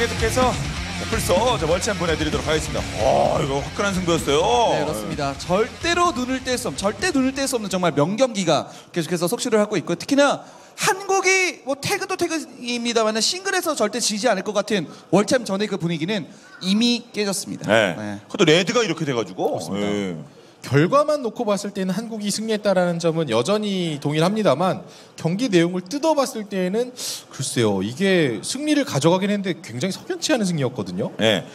계속해서 벌써 저 멀치 한번 해드리도록 하겠습니다. 아, 이거 화끈한 승부였어요. 네, 그렇습니다. 절대로 눈을 뗄 수 없는, 절대 눈을 뗄 수 없는 정말 명경기가 계속해서 속시를 하고 있고요. 특히나 한국이 뭐 태그도 태그입니다만 싱글에서 절대 지지 않을 것 같은 월챔 전의 그 분위기는 이미 깨졌습니다. 네. 네. 그것도 레드가 이렇게 돼가지고. 그렇습니다. 네. 결과만 놓고 봤을 때는 한국이 승리했다라는 점은 여전히 동일합니다만 경기 내용을 뜯어봤을 때는 글쎄요, 이게 승리를 가져가긴 했는데 굉장히 석연치 않은 승리였거든요. 네.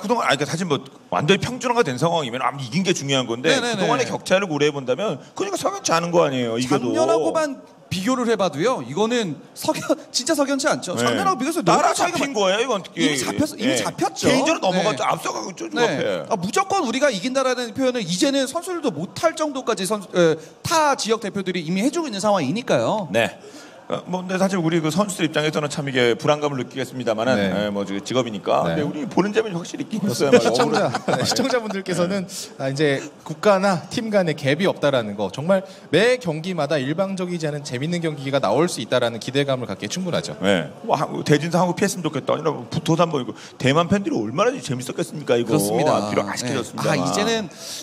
그동안 사실 뭐 완전히 평준화가 된 상황이면 아무리 이긴 게 중요한 건데 네네네. 그동안의 격차를 고려해본다면 그러니까 석연치 않은 거 아니에요. 이겨도. 작년하고만 비교를 해봐도요. 이거는 진짜 석연치 않죠. 네. 작년하고 비교해서 따라 잡힌 거예요. 이건 이미 잡혔어. 네. 이미 잡혔죠. 개인적으로 넘어갔죠. 네. 앞서가고 있죠. 네. 아, 무조건 우리가 이긴다라는 표현은 이제는 선수들도 못할 정도까지 타 지역 대표들이 이미 해주고 있는 상황이니까요. 네. 뭐 근데 사실 우리 그 선수들 입장에서는 참 이게 불안감을 느끼겠습니다만은 네. 네, 뭐 직업이니까 네. 근데 우리 보는 재미는 확실히 있긴 있어요. 시청자분들께서는 네. 이제 국가나 팀 간의 갭이 없다라는 거 정말 매 경기마다 일방적이지 않은 재밌는 경기가 나올 수 있다라는 기대감을 갖기에 충분하죠. 네. 대진사 한국 피했으면 좋겠다. 아니라 부토도 한번 이거 대만 팬들이 얼마나 재밌었겠습니까 이거. 그렇습니다. 비록 아쉽게 졌습니다. 네. 아,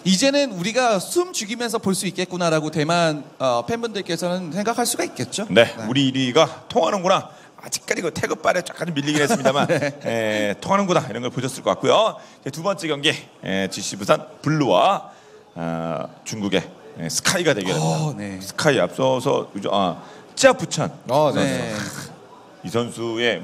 이제는 우리가 숨 죽이면서 볼 수 있겠구나라고 대만 팬분들께서는 생각할 수가 있겠죠. 네. 네. 우리 1위가 통하는구나. 아직까지 그 태극발에 약간 밀리긴 했습니다만 네. 통하는구나 이런 걸 보셨을 것 같고요. 두 번째 경기 GC 부산 블루와 중국의 스카이가 대결합니다. 네. 스카이 앞서서 찌아 부찬 네. 이 선수의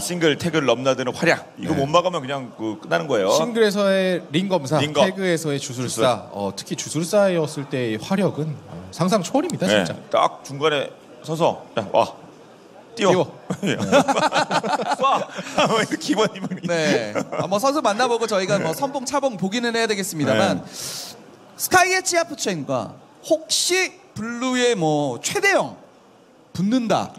싱글 태그를 넘나드는 활약 이거 네. 못 막으면 그냥 끝나는 거예요. 싱글에서의 링검사. 태그에서의 주술사. 특히 주술사였을 때의 활약은 상상 초월입니다. 네. 진짜 딱 중간에 서서 와 뛰어 쏴 기본 이분이 네 한번 선수 만나보고 저희가 뭐 선봉 차봉 보기는 해야 되겠습니다만 네. 스카이의 찌아프첸과 혹시 블루의 뭐 최대영 붙는다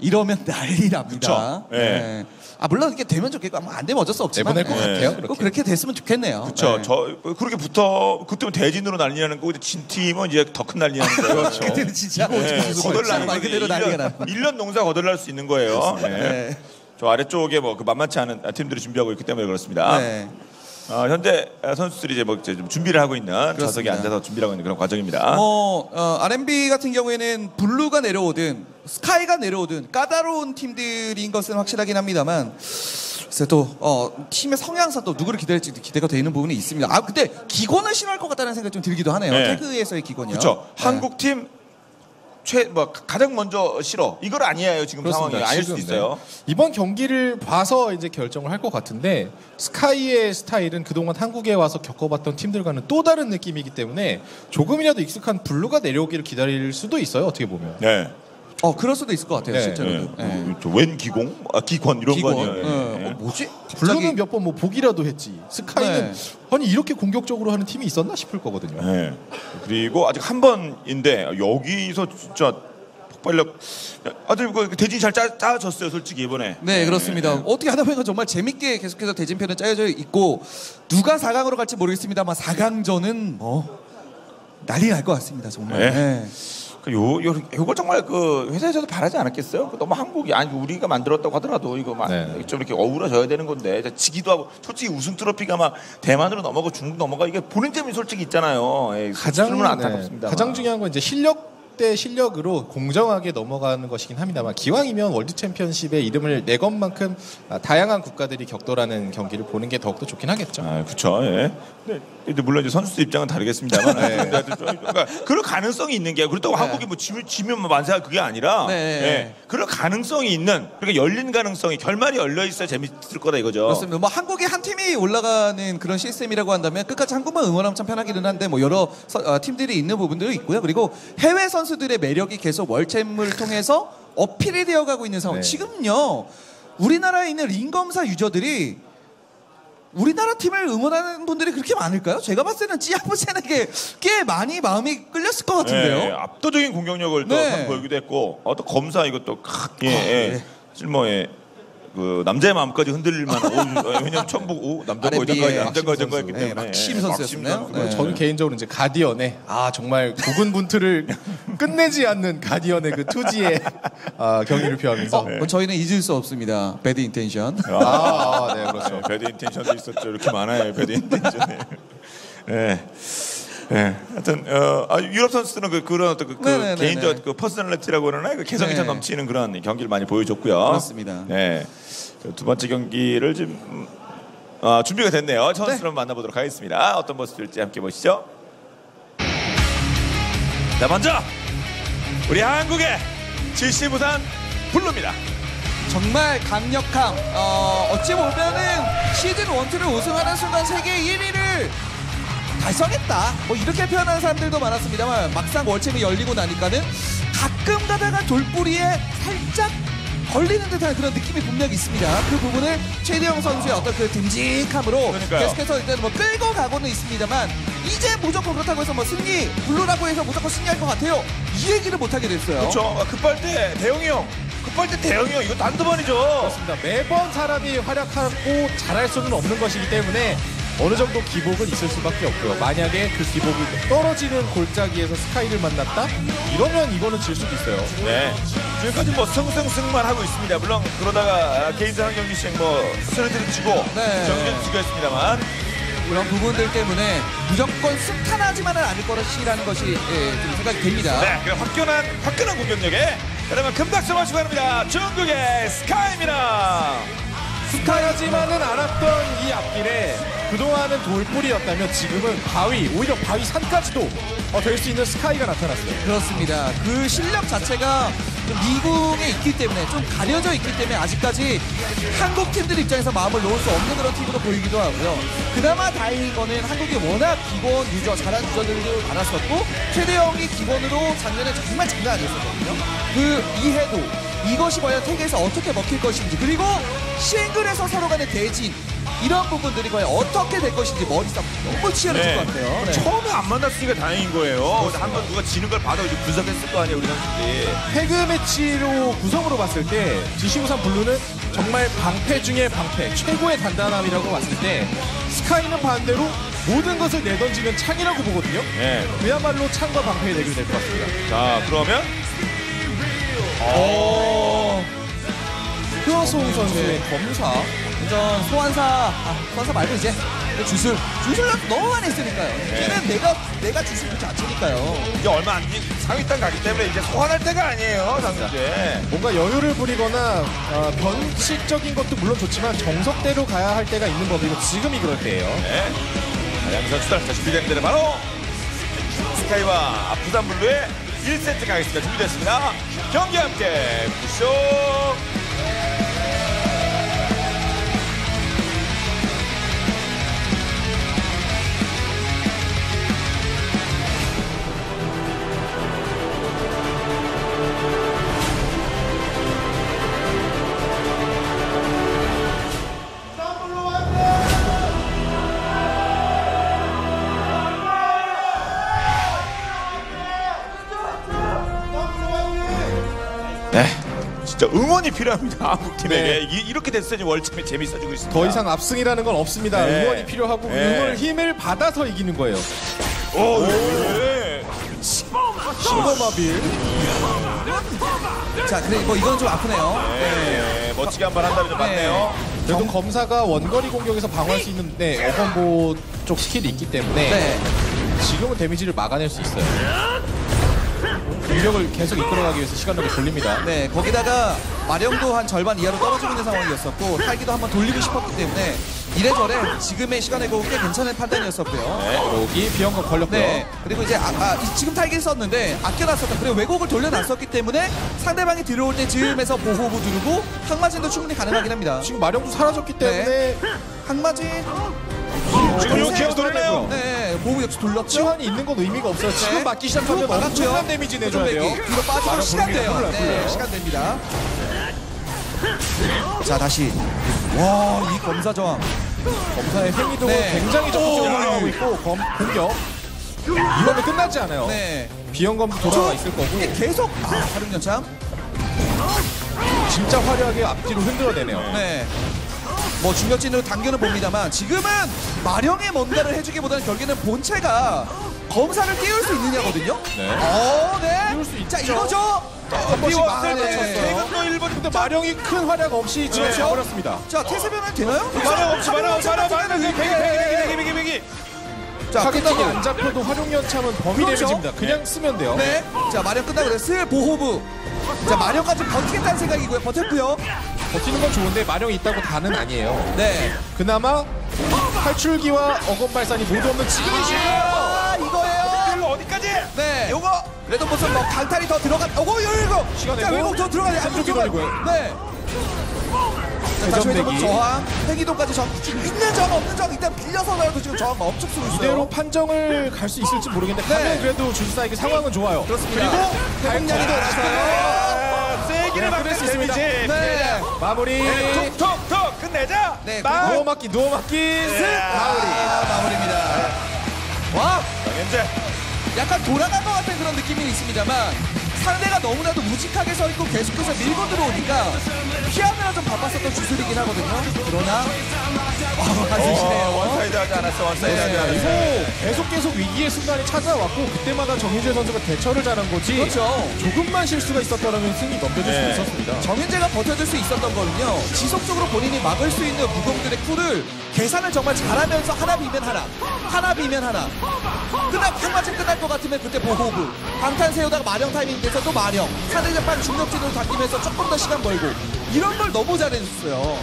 이러면 난리 납니다. 네. 네. 물론 이렇게 되면 좋겠고 안 되면 어쩔 수 없지만 내보낼 것 같아요. 그렇게 됐으면 좋겠네요. 그렇죠. 네. 그렇게 붙어 그때면 대진으로 난리나는 거고 진 팀은 이제 더 큰 난리나는 거예요. 그때는 진짜 거덜나는 말 그대로 난리가 나. 1년 농사 거덜날 수 있는 거예요. 네. 네. 저 아래쪽에 뭐 그 만만치 않은 팀들이 준비하고 있기 때문에 그렇습니다. 네. 현재 선수들이 이제 좀 준비를 하고 있는 그렇습니다. 좌석에 앉아서 준비를 하고 있는 그런 과정입니다. R&B 같은 경우에는 블루가 내려오든 스카이가 내려오든 까다로운 팀들인 것은 확실하긴 합니다만 글쎄 또 팀의 성향상 또 누구를 기대할지 기대가 되는 부분이 있습니다. 근데 기권을 싫어할 것 같다는 생각이 좀 들기도 하네요. 네. 태그에서의 기권이요. 그렇죠. 네. 한국 팀 가장 먼저 싫어. 이걸 아니에요 지금 그렇습니다. 상황이 아닐 수도 있어요. 네. 이번 경기를 봐서 이제 결정을 할 것 같은데 스카이의 스타일은 그동안 한국에 와서 겪어봤던 팀들과는 또 다른 느낌이기 때문에 조금이라도 익숙한 블루가 내려오기를 기다릴 수도 있어요. 어떻게 보면. 네. 그럴 수도 있을 것 같아요. 네. 실제로. 네. 네. 웬 기공? 기권 이런 거 아니에요. 네. 네. 뭐지? 블루는 몇 번 뭐 보기라도 했지. 스카이는 네. 아니 이렇게 공격적으로 하는 팀이 있었나 싶을 거거든요. 네. 그리고 아직 한 번인데 여기서 진짜 폭발력 아주 대진 잘 짜졌어요 솔직히 이번에. 네 그렇습니다. 네. 어떻게 하다 보니까 정말 재밌게 계속해서 대진편은 짜여져 있고 누가 4강으로 갈지 모르겠습니다만 4강전은 뭐 난리 날 것 같습니다 정말. 네. 네. 요걸 정말 그 회사에서도 바라지 않았겠어요? 너무 한국이 아니 우리가 만들었다고 하더라도 이거 네. 좀 이렇게 어우러져야 되는 건데 지기도 하고 솔직히 우승 트로피가 막 대만으로 넘어가고 중국 넘어가 이게 보는 재미 솔직히 있잖아요. 에이, 가장 중요한 건 이제 실력 대 실력으로 공정하게 넘어가는 것이긴 합니다만 기왕이면 월드 챔피언십의 이름을 내건 만큼 다양한 국가들이 격돌하는 경기를 보는 게 더욱더 좋긴 하겠죠. 그렇죠. 예. 근데 물론 이제 선수들 입장은 다르겠습니다만 네. 그러니까 그럴 가능성이 있는 게 그렇다고 네. 한국이 뭐 지면 만세가 그게 아니라 네. 예. 그럴 가능성이 있는 그러니까 열린 가능성이 결말이 열려 있어야 재밌을 거다 이거죠. 그렇습니다. 뭐 한국의 한 팀이 올라가는 그런 시스템이라고 한다면 끝까지 한국만 응원하면 참 편하기는 한데 뭐 여러 팀들이 있는 부분들도 있고요. 그리고 해외 선수들의 매력이 계속 월챔을 통해서 어필이 되어가고 있는 상황. 네. 지금요 우리나라에 있는 링검사 유저들이 우리나라 팀을 응원하는 분들이 그렇게 많을까요? 제가 봤을 때는 찌아프센에게 꽤 많이 마음이 끌렸을 것 같은데요. 네, 압도적인 공격력을 네. 또 보이기도 했고 또 검사 이것도 예, 예. 네. 실뭐에 그 남자의 마음까지 흔들릴만. 왜냐면 천북 남자가 여자가 했기 때문에 막심 선수였네요. 전 개인적으로 이제 가디언의 정말 고군분투를 끝내지 않는 가디언의 그 투지의 경기를 표하면서 저희는 잊을 수 없습니다. 배드 인텐션. 네, 그렇죠. 배드 인텐션도 있었죠. 이렇게 많아요, 배드 인텐션이. 네. 네. 하여튼 유럽 선수들은 그런 어떤 그 개인적 그 퍼스널리티라고 하나 그 개성이 참 넘치는 그런 경기를 많이 보여줬고요. 그렇습니다. 네. 두 번째 경기를 지금 준비가 됐네요. 첫 선수를 만나보도록 하겠습니다. 어떤 모습일지 함께 보시죠. 자, 먼저 우리 한국의 GC 부산 블루입니다. 정말 강력함. 어찌 보면은 시즌 1,2를 우승하는 순간 세계 1위를 달성했다, 뭐 이렇게 표현하는 사람들도 많았습니다만 막상 월챔이 열리고 나니까는 가끔 가다가 돌뿌리에 살짝 걸리는 듯한 그런 느낌이 분명히 있습니다. 그 부분을 최대영 선수의 어떤 그 듬직함으로 계속해서 일단 뭐 끌고 가고는 있습니다만 이제 무조건 그렇다고 해서 뭐 승리, 블루라고 해서 무조건 승리할 것 같아요, 이 얘기를 못하게 됐어요. 그렇죠. 급할 때 대영이 형, 급할 때 대영이 형, 이거 단두번이죠. 그렇습니다. 매번 사람이 활약하고 잘할 수는 없는 것이기 때문에 어느 정도 기복은 있을 수밖에 없고요. 만약에 그 기복이 떨어지는 골짜기에서 스카이를 만났다? 이러면 이거는 질 수도 있어요. 네. 지금까지 뭐 승승승만 하고 있습니다. 물론 그러다가 개인전 한 경기씩 뭐 스트레스를 치고 정전 지가 있습니다만 이런 부분들 때문에 무조건 승탄하지만은 않을 것이라는 것이 좀 생각이 됩니다. 네. 그 화끈한 공격력에 여러분 큰 박수 마시기 바랍니다. 중국의 스카이입니다. 스카이지만은 않았던 이 앞길에 그동안은 돌뿌리였다면 지금은 바위, 오히려 바위 산까지도 될 수 있는 스카이가 나타났어요. 그렇습니다. 그 실력 자체가 미국에 있기 때문에 좀 가려져 있기 때문에 아직까지 한국 팀들 입장에서 마음을 놓을 수 없는 그런 팀으로 보이기도 하고요. 그나마 다행인 거는 한국이 워낙 기본 유저, 잘한 유저들도 많았었고 최대영이 기본으로 작년에 정말 장난 아니었거든요. 그 이해도 이것이 과연 세계에서 어떻게 먹힐 것인지, 그리고 싱글에서 서로 간의 대진, 이런 부분들이 과연 어떻게 될 것인지 머릿속 너무 치열해질 것 같아요. 네. 처음에 안 만났으니까 다행인 거예요. 한번 누가 지는 걸 봐도 이제 분석했을 거 아니에요, 우리 선수들이. 태그 매치로 구성으로 봤을 때 GC 부산 블루는 정말 방패 중에 방패, 최고의 단단함이라고 봤을 때 스카이는 반대로 모든 것을 내던지는 창이라고 보거든요. 그야말로 창과 방패의 대결이 될 것 같습니다. 자, 그러면 크로스홍 선수의 검사, 완전 소환사 말고 이제 주술을 너무 많이 했으니까요. 걔는 내가 주술 그 자체니까요. 이제 얼마 안 상위단 가기 때문에 이제 소환할 때가 아니에요, 당연히. 뭔가 여유를 부리거나 변칙적인 것도 물론 좋지만 정석대로 가야 할 때가 있는 법이고 지금이 그럴 때예요. 네. 양 선수들 자 준비된 대로 바로 스카이와 부산 블루의 1세트 가겠습니다. 준비됐습니다. 경기 함께 보시죠. 진짜 응원이 필요합니다. 한국 팀에게. 이렇게 됐으니 월챔이 재밌어지고 있습니다. 더 이상 압승이라는 건 없습니다. 응원이 필요하고 응원을 힘을 받아서 이기는 거예요. 시범아빌. 자, 그래, 이건 좀 아프네요. 멋지게 한발 한다면 좀 맞네요. 그래도 검사가 원거리 공격에서 방어할 수 있는 어건보 쪽 스킬이 있기 때문에 지금은 데미지를 막아낼 수 있어요. 유력을 계속 이끌어가기 위해서 시간을 돌립니다. 네, 거기다가 마령도 한 절반 이하로 떨어지고 있는 상황이었었고 탈기도 한번 돌리고 싶었기 때문에 이래저래 지금의 시간에 꽤 괜찮은 판단이었었고요. 여기 비영감 걸렸고요. 그리고 이제 지금 탈기 썼는데 아껴놨었다. 그리고 왜곡을 돌려놨었기 때문에 상대방이 들어올 때 즈음에서 보호구 누르고 항마진도 충분히 가능하긴 합니다. 지금 마령도 사라졌기 때문에 항마진 지금 역시 돌았네요. 보호 역시 돌렸죠. 치환이 있는 건 의미가 없어요. 지금 맞기 시작하면 엄청난 데미지 내줘야 돼요. 뒤로 빠지면 시간돼요. 시간됩니다. 자, 다시. 와, 이 검사 저항. 검사의 행위도 굉장히 적극적으로 하고 있고 공격. 이거는 끝나지 않아요. 비영검도 돌아와 있을 거고. 계속 다른 연참. 진짜 화려하게 앞뒤로 흔들어내네요. 네. 뭐 중력진으로 당겨는 봅니다만 지금은 마령의 뭔가를 해주기보다는 결국에는 본체가 검사를 띄울 수 있느냐거든요. 네. 어, 네. 띄울 수 있죠. 자, 이거죠. 띄웠을 때 최근도 1번인데 마령이 큰 활약 없이 지금 지어버렸습니다. 자, 태세 변환 되나요? 마령 없이 마령 배기. 자, 타겟팅이 안 잡혀도 활용 연참은 범위 데미지입니다. 그냥 쓰면 돼요. 네. 자, 마령 끝나고 슬 보호부. 자, 마령까지 버티겠다는 생각이고요. 버텼고요. 버티는 건 좋은데 마령이 있다고 다는 아니에요. 네. 그나마 탈출기와 어건발산이 모두 없는 지금이 시간이에요. 이거예요. 이걸로 어디까지? 네. 요거 레드모션 뭐 강탈이 더 들어갔. 오고 열고. 자, 외국 더 들어가네. 안 들어가고. 네. 자, 다시 회전목 저항, 회기도까지 저 있는 점 없는 점 일단 빌려서라도 지금 저항 엄청 쓰고 있어요. 이대로 판정을 갈 수 있을지 모르겠는데 네. 그래도 주지사에게 상황은 좋아요. 그렇습니다. 그리고 대공량이 더 나서요. 세기를 막는 데미지. 네. 마무리. 톡톡톡 끝내자. 네. 노어맞기 노어맞기. 슥. 마무리. 마무리입니다. 와. 현재 약간 돌아간 것 같은 그런 느낌이 있습니다만. 상대가 너무나도 무직하게 서있고 계속해서 밀고 들어오니까 피하느라 좀 바빴었던 주술이긴 하거든요. 그러나 가지시네요. 원사이드 하지 않았어. 원사이드 하지 않았어. 계속 위기의 순간이 찾아왔고 그때마다 정윤재 선수가 대처를 잘한 거지. 그렇죠. 조금만 실수가 있었다면 승리 넘겨줄 수 있었습니다. 정윤재가 버텨줄 수 있었던 거는요. 지속적으로 본인이 막을 수 있는 무공들의 쿨을 계산을 정말 잘하면서 하나 비면 하나, 하나 비면 하나. 한마침 끝날 것 같으면 그때 보호부. 방탄 세우다가 마령 타이밍 돼서 또 마령. 사대재판 중력진으로 당기면서 조금 더 시간 벌고. 이런 걸 너무 잘해줬어요.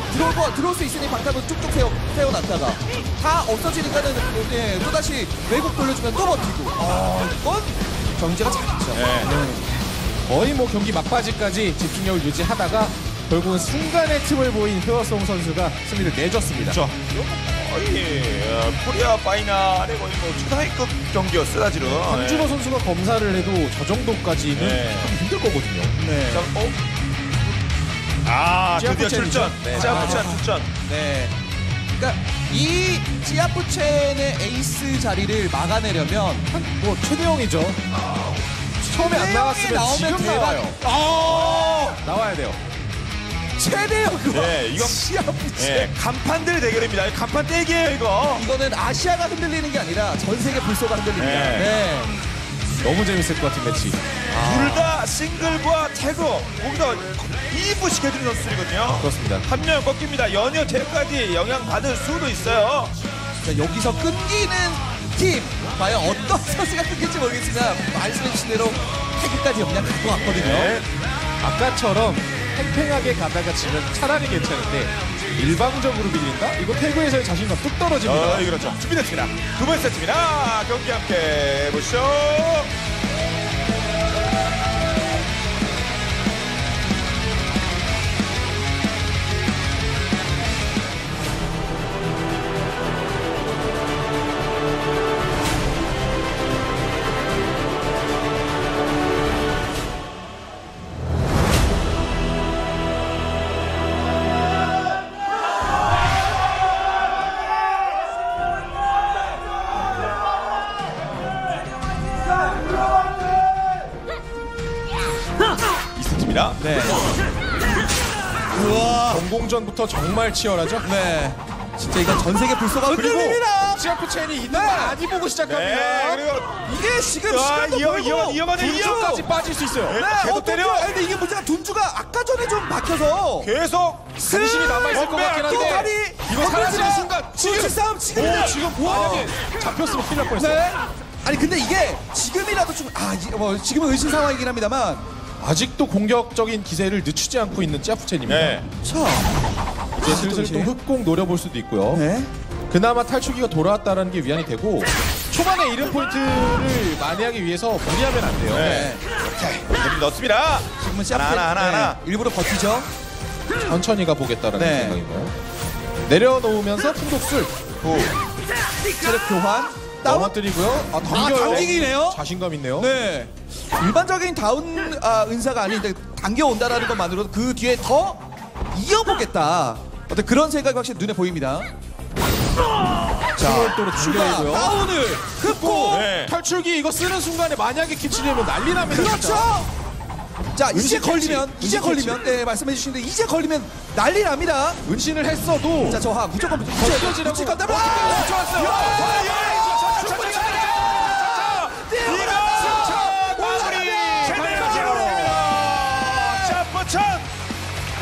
들어올 수 있으니 방탄은 쭉쭉 세워놨다가. 다 없어지니까는 예, 또다시 외국 돌려주면 또 버티고. 아, 이건 정재가 잘했죠. 네. 거의 뭐 경기 막바지까지 집중력을 유지하다가 결국은 순간의 틈을 보인 효성 선수가 승리를 내줬습니다. 그렇죠. 코리아 파이널의 거의 뭐 초등학급 경기요 쓰다지는 한준호 선수가 검사를 해도 저 정도까지는 참 힘들 거거든요. 네. 자, 아 드디어 출전. 지압부첸 출전. 네. 그러니까 이 지압부첸의 에이스 자리를 막아내려면 뭐 최대형이죠. 처음에 안 나왔으면 지금 대박. 나와요. 나와야 돼요. 최대요 그거. 네, 이거 네, 간판들 대결입니다. 간판 떼기예요 이거. 이거는 아시아가 흔들리는 게 아니라 전 세계 불소가 흔들립니다. 네. 네. 너무 재밌을 것 같은 매치. 둘 다 싱글과 태국 거기다 2부씩 해주는 선수들이거든요. 그렇습니다. 한 명 꺾입니다. 연이어 대회까지 영향받을 수도 있어요. 자, 여기서 끊기는 팀 과연 어떤 선수가 끊길지 모르겠지만 말씀해주신 대로 태국까지 영향 갈 것 같거든요. 네. 아까처럼. 팽팽하게 가다가 지면 차라리 괜찮은데 일방적으로 밀린다? 이거 태그에서의 자신감 뚝 떨어집니다. 그렇죠. 준비됐습니다. 두 번째 세트입니다. 경기 함께 보시죠. 네. 우와. 전공전부터 정말 치열하죠? 네. 진짜 이건 전 세계 불소가 흔들립니다. 지압부첸이 있는 걸 많이 보고 시작합니다. 네. 그리고 이게 지금 시간도 걸리고 돈주까지 빠질 수 있어요. 네. 계속 때려. 아니, 근데 이게 문제가 돈주가 아까 전에 좀 박혀서 계속 간신히 남아있을 것 같긴 한데 이거 사라지는 순간 지금 보안형이 잡혔으면 큰일 날 뻔했어요. 네. 아니 근데 이게 지금이라도 좀 뭐 지금은 의심 상황이긴 합니다만 아직도 공격적인 기세를 늦추지 않고 있는 지압부첸입니다. 네. 이제 슬슬 또 흑공 노려볼 수도 있고요. 네. 그나마 탈출기가 돌아왔다는 게 위안이 되고 초반에 이른 포인트를 만회하기 위해서 무리하면 안 돼요. 네. 네. 넣습니다. 지금은 지압부첸 하나. 네. 일부러 버티죠. 천천히 가보겠다는 네. 생각인가요? 내려놓으면서 풍속술 체력 교환. 넘어뜨리고요. 당기기네요. 자신감 있네요. 네. 일반적인 다운 은사가 아닌데 당겨온다라는 것만으로도 그 뒤에 더 이어보겠다. 어떤 그런 생각이 확실히 눈에 보입니다. 자, 추가 다운을 흡고 탈출기 이거 쓰는 순간에 만약에 키치려면 난리 납니다. 그렇죠. 자, 이제 걸리면, 이제 걸리면, 네, 말씀해 주시는데, 이제 걸리면 난리 납니다. 은신을 했어도. 자, 저하 무조건 붙여지라고. 은신 간다.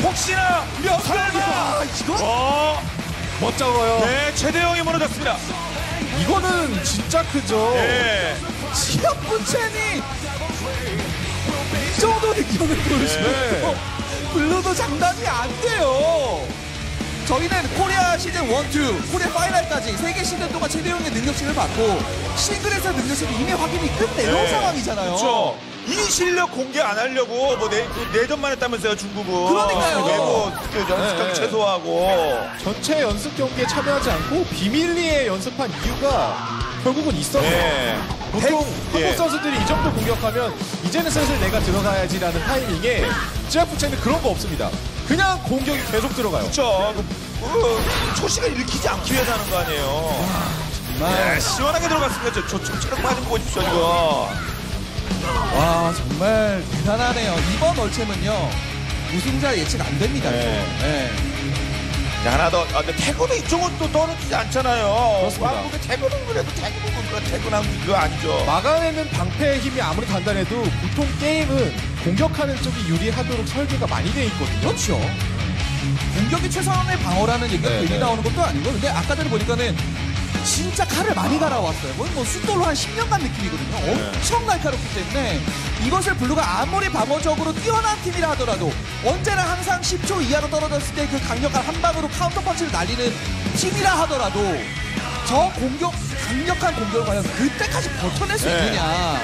혹시나 몇 살이야? 이거? 멋져요. 네, 최대형이 무너졌습니다. 이거는 진짜 크죠. 네. 시합 부첸이 이 정도 느낌을 보여주시면 네. 블루도 장담이 안 돼요. 저희는 코리아 시즌 1, 2, 코리아 파이널까지 3개 시즌 동안 최대형의 능력치를 받고 싱글에서 능력치를 이미 확인이 끝내놓은 네. 상황이잖아요. 그렇죠. 이 실력 공개 안 하려고 뭐 네 점만 했다면서요, 중국은. 그러니까요. 외국 연습 경기 최소화하고 전체 연습 경기에 참여하지 않고 비밀리에 연습한 이유가 결국은 있었어요. 네. 보통 한국 선수들이 이 정도 공격하면 이제는 슬슬 내가 들어가야지라는 타이밍에 지하프체는 그런 거 없습니다. 그냥 공격이 계속 들어가요. 그렇죠. 초식을 읽히지 않기 위해서 하는 거 아니에요. 정말. 네, 시원하게 들어갔습니다. 저 체력 빠진 거 보십시오, 이거. 와, 정말 대단하네요. 이번 월챔은요, 우승자 예측 안 됩니다. 네. 네. 하나 더, 근데 태그도 이쪽은 또 떨어지지 않잖아요. 그렇습니다. 한국의 태그는 그래도 태그는 그거 아니죠. 막아내는 방패의 힘이 아무리 단단해도 보통 게임은 공격하는 쪽이 유리하도록 설계가 많이 돼 있거든요. 그렇죠. 공격이 최선의 방어라는 얘기가 괜히 나오는 것도 아니고, 근데 아까 전에 보니까는 진짜 칼을 많이 갈아왔어요. 뭐 숫돌로 한 10년간 느낌이거든요. 엄청 날카롭기 때문에 이것을 블루가 아무리 방어적으로 뛰어난 팀이라 하더라도 언제나 항상 10초 이하로 떨어졌을 때 그 강력한 한 방으로 카운터 펀치를 날리는 팀이라 하더라도 저 공격, 강력한 공격을 과연 그때까지 버텨낼 수 있느냐.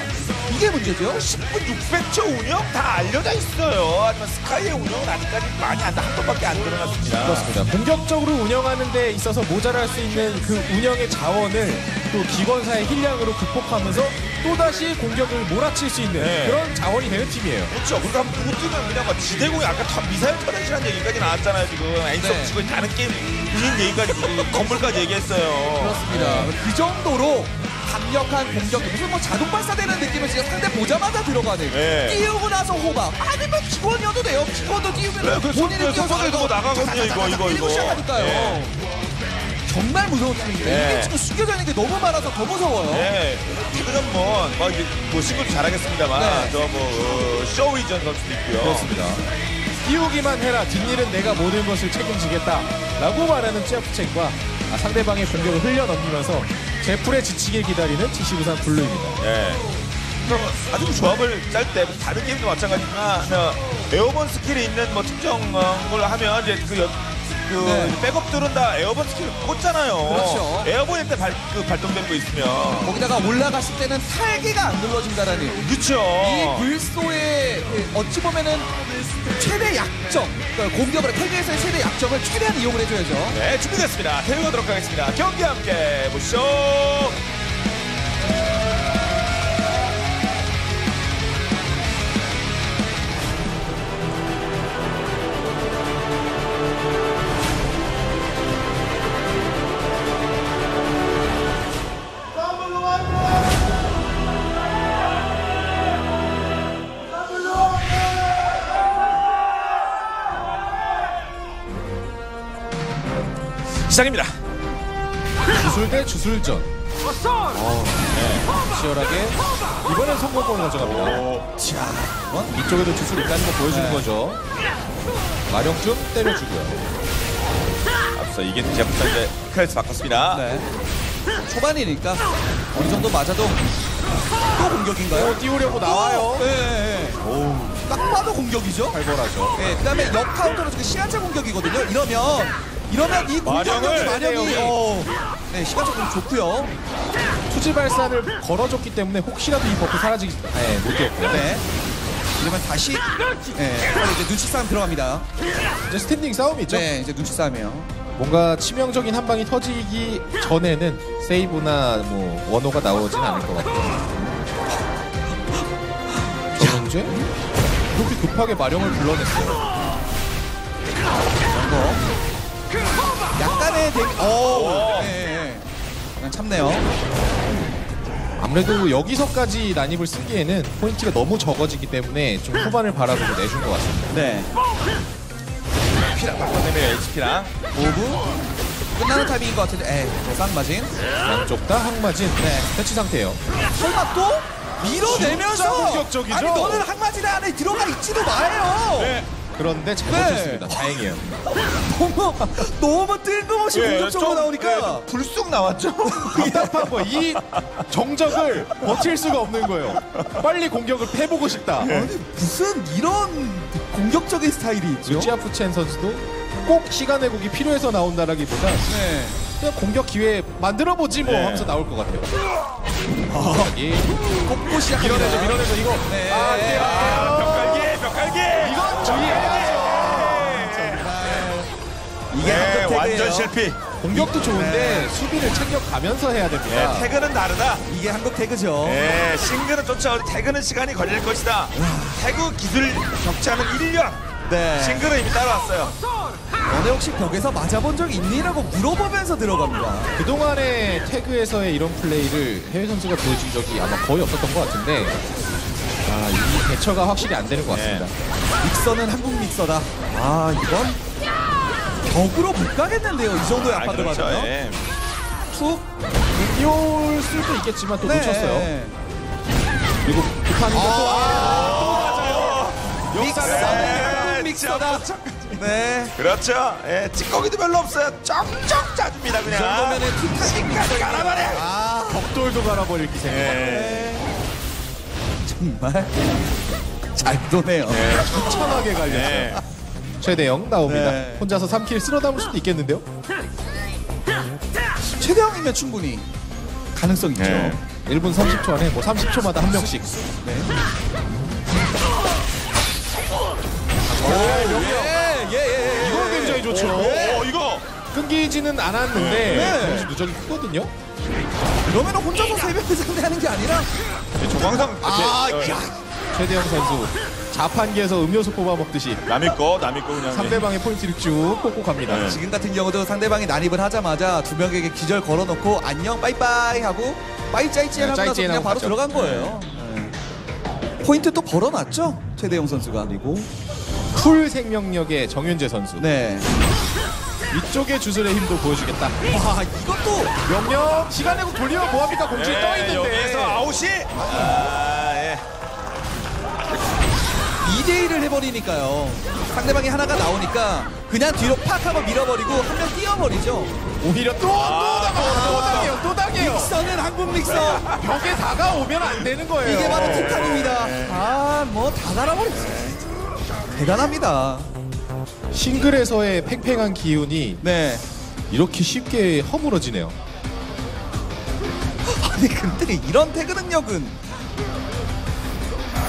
이게 문제죠. 10분 600초 운영 다 알려져 있어요. 하지만 스카이의 운영은 아직까지 많이 안, 한 번밖에 안 늘어났습니다. 그렇습니다. 공격적으로 운영하는 데 있어서 모자랄 수 있는 그 운영의 자원을 또 기본사의 힐량으로 극복하면서 또다시 공격을 몰아칠 수 있는 그런 자원이 되는 팀이에요. 그렇죠. 그러니까 보드는 그냥 막 지대공이 아까 미사일 터렛이라는 얘기까지 나왔잖아요. 지금 에이스업 치고 다른 게임 운영 얘기까지 건물까지 얘기했어요. 그렇습니다. 그 정도로 강력한 공격이 무슨 뭐 자동 발사되는 느낌을 진짜 상대 보자마자 들어가네요. 띄우고 나서 호박. 아니면 기권이어도 돼요. 기권도 띄우면 본인이 뛰어서도 나가거든요. 이거 시작하니까요. 정말 무서운 팀인데 이게 지금 숨겨져 있는 게 너무 많아서 더 무서워요. 네. 지금 뭐 신고도 잘하겠습니다만 저 뭐 쇼이전 선수도 있고요. 그렇습니다. 띄우기만 해라. 뒷일은 내가 모든 것을 책임지겠다라고 말하는 찌아프첸과 상대방의 공격을 흘려넘기면서 제풀에 지치게 기다리는 GC 부산 블루입니다. 네. 아주 조합을 짤 때 다른 게임도 마찬가지지만 에어본 스킬이 있는 뭐 특정을 하면 이제 백업들은 다 에어본 스킬을 꽂잖아요. 그렇죠. 에어본일 때 발동된 거 있으면 거기다가 올라갔을 때는 탈기가 안 눌러진다라는. 그렇죠. 이 불소의 어찌 보면은 최대 약점, 그러니까 공격으로 태그에서의 최대 약점을 최대한 이용을 해줘야죠. 네, 준비됐습니다. 태우도록 하겠습니다. 경기 함께 보시죠. 시작입니다. 주술 대 주술전. 네, 치열하게 이번엔 성공권을 가져갑니다. 자, 이쪽에도 주술이 있다는 거 보여주는 거죠. 마력 좀 때려주고요. 앞서 이게 지압부터 이제 크레스 바꿨습니다. 네. 초반이니까 어느 정도 맞아도 또 공격인가요? 띄우려고 나와요. 네. 딱 봐도 공격이죠. 살벌하죠. 네, 그다음에 역 카운터로 지금 시간차 공격이거든요. 이러면 이 공격력이 마력이 네, 시간적으로 좋고요. 투지 발사를 걸어줬기 때문에 혹시라도 이 버프 사라지기 못했고요. 네. 이러면 다시 이제 눈치 싸움 들어갑니다. 이제 스탠딩 싸움이죠. 네, 이제 눈치 싸움이에요. 뭔가 치명적인 한 방이 터지기 전에는 세이브나 뭐 원호가 나오진 않을 것 같아요. 언제? 그렇게 급하게 마령을 불러냈어요. 이런 거. 약간의 데미, 참네요. 안 아무래도 여기서까지 난입을 쓰기에는 포인트가 너무 적어지기 때문에 좀 후반을 바라보고 내준 것 같습니다. 네. 피랑 바꿔내면 HP랑 오브 끝나는 타이밍인 것 같은데, 에이, 쌍마진. 양쪽 다 항마진. 네, 패치 상태예요. 설마 또 밀어내면서 공격적이죠? 아니 너는 항마진 안에 들어가 있지도 마요. 네. 그런데 잘 버텼습니다. 네. 다행이에요. 너무 뜬금없이 공격적으로 나오니까 네, 불쑥 나왔죠? 답답한 거예요. 이 정적을 버틸 수가 없는 거예요. 빨리 공격을 패보고 싶다. 네. 아니 무슨 이런 공격적인 스타일이 있죠? 우치아프첸 선수도 꼭 시간 회복이 필요해서 나온다라기보다 네. 그냥 공격 기회 만들어보지 뭐 네. 하면서 나올 것 같아요. 갑자기 꼿꼿이 밀어내죠 이거. 네. 아, 네. 아, 벽갈기! 이건 중요해야죠! 정말... 이게 네, 완전 실패. 공격도 좋은데 네. 수비를 챙겨가면서 해야 됩니다. 네, 태그는 다르다. 이게 한국 태그죠. 네, 싱글은 쫓아오는 태그는 시간이 걸릴 것이다. 태그 기술 격차는 1년. 네. 싱글은 이미 따라왔어요. 너네 혹시 벽에서 맞아본 적 있니? 라고 물어보면서 들어갑니다. 그동안의 태그에서의 이런 플레이를 해외 선수가 보여준 적이 아마 거의 없었던 것 같은데 아, 이 대처가 확실히 안 되는 것 같습니다. 네. 믹서는 한국 믹서다. 아, 이건 벽으로 못 가겠는데요. 이 정도의 압박을 받으면. 툭 공격을 쓸 수 있겠지만 또 네. 놓쳤어요. 그리고 급한 거 또 맞아요. 한국 믹서다. 네. 그렇죠. 예, 찌꺼기도 별로 없어요. 쩍쩍 짜줍니다. 그냥. 이 정도면은 툭까지 갈아버려. 아, 벽돌도 갈아버릴 기세. 정말 잘 도네요. 네. 천천하게 갈렸어요. 네. 최대영 나옵니다. 네. 혼자서 3킬 쓸어 담을 수도 있겠는데요? 최대영이면 충분히 가능성 있죠. 네. 1분 30초 안에 뭐 30초마다 한 명씩. 네. 오, 명령. 예. 이거 굉장히 좋죠. 오, 이거 끊기지는 않았는데 네. 누적이 크거든요. 그러면 혼자서 3명을 상대하는 게 아니라 조광상 최대영 선수 자판기에서 음료수 뽑아먹듯이 남의 거 그냥 상대방의 포인트를 쭉 뽑고 갑니다. 네. 지금 같은 경우도 상대방이 난입을 하자마자 두 명에게 기절 걸어놓고 안녕 빠이빠이 하고 빠이짜이찌 하고 나서 그냥 바로 들어간 거예요. 네. 포인트 또 벌어놨죠? 최대영 선수가. 그리고 풀 생명력의 정윤재 선수. 네. 이쪽에 주술의 힘도 보여주겠다. 와, 이것도 명령 시간 내고 돌려 뭐합니까? 공중에 예, 떠있는데 여기에서 아웃이? 아, 예. 2대1을 해버리니까요. 상대방이 하나가 나오니까 그냥 뒤로 팍 한번 밀어버리고 한 명 뛰어버리죠. 오히려 또 당해요. 믹서는 한국 믹서. 벽에 다가오면 안 되는 거예요. 이게 바로 티탄입니다. 아, 뭐 다 갈아버렸어. 대단합니다. 싱글에서의 팽팽한 기운이 네. 이렇게 쉽게 허물어지네요. 아니 근데 이런 태그 능력은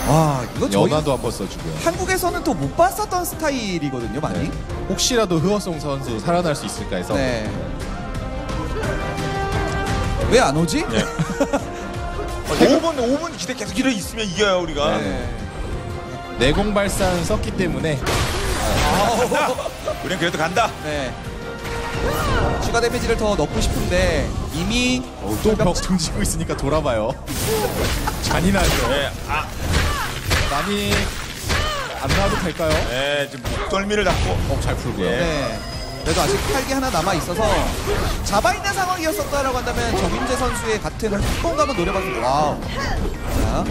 아 이거 연화도 한번 써주고요. 한국에서는 또 못 봤었던 스타일이거든요 많이. 네. 혹시라도 흐어송 선수 살아날 수 있을까 해서 네. 왜 안 오지? 네. 5분 기대 계속 기대 있으면 이겨요 우리가. 네. 내공발산 썼기 때문에 우린 그래도 간다. 네. 추가 데미지를 더 넣고 싶은데 이미 또 벽 등지고 있으니까 돌아봐요. 잔인하죠. 네. 아. 많이 안 나와도 될까요? 네, 지금 목덜미를 잡고 잘 풀고요. 네. 네. 그래도 아직 탈기 하나 남아 있어서 잡아있는 상황이었었다라고 한다면 정인재 선수의 같은 흑공감은 노려봤습니다. 와우. 자.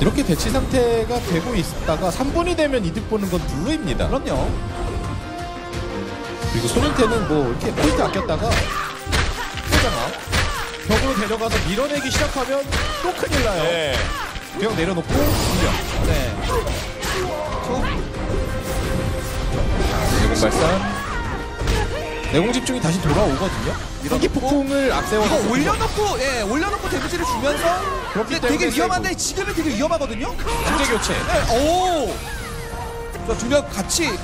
이렇게 대치 상태가 되고 있다가 3분이 되면 이득 보는 건 블루입니다. 그럼요. 그리고 손흥태는 뭐 이렇게 포인트 아꼈다가 세잖아 벽으로 데려가서 밀어내기 시작하면 또 큰일 나요. 네. 벽 내려놓고 공격. 네. 내공 발산. 내공 집중이 다시 돌아오거든요. 이렇게 폭풍을 앞세워. 이거 올려놓고, 예, 올려놓고 데미지를 주면서. 그렇기 때문에 되게 위험한데 세이브. 지금은 되게 위험하거든요. 중재 교체. 네, 오. 두 명 같이 예.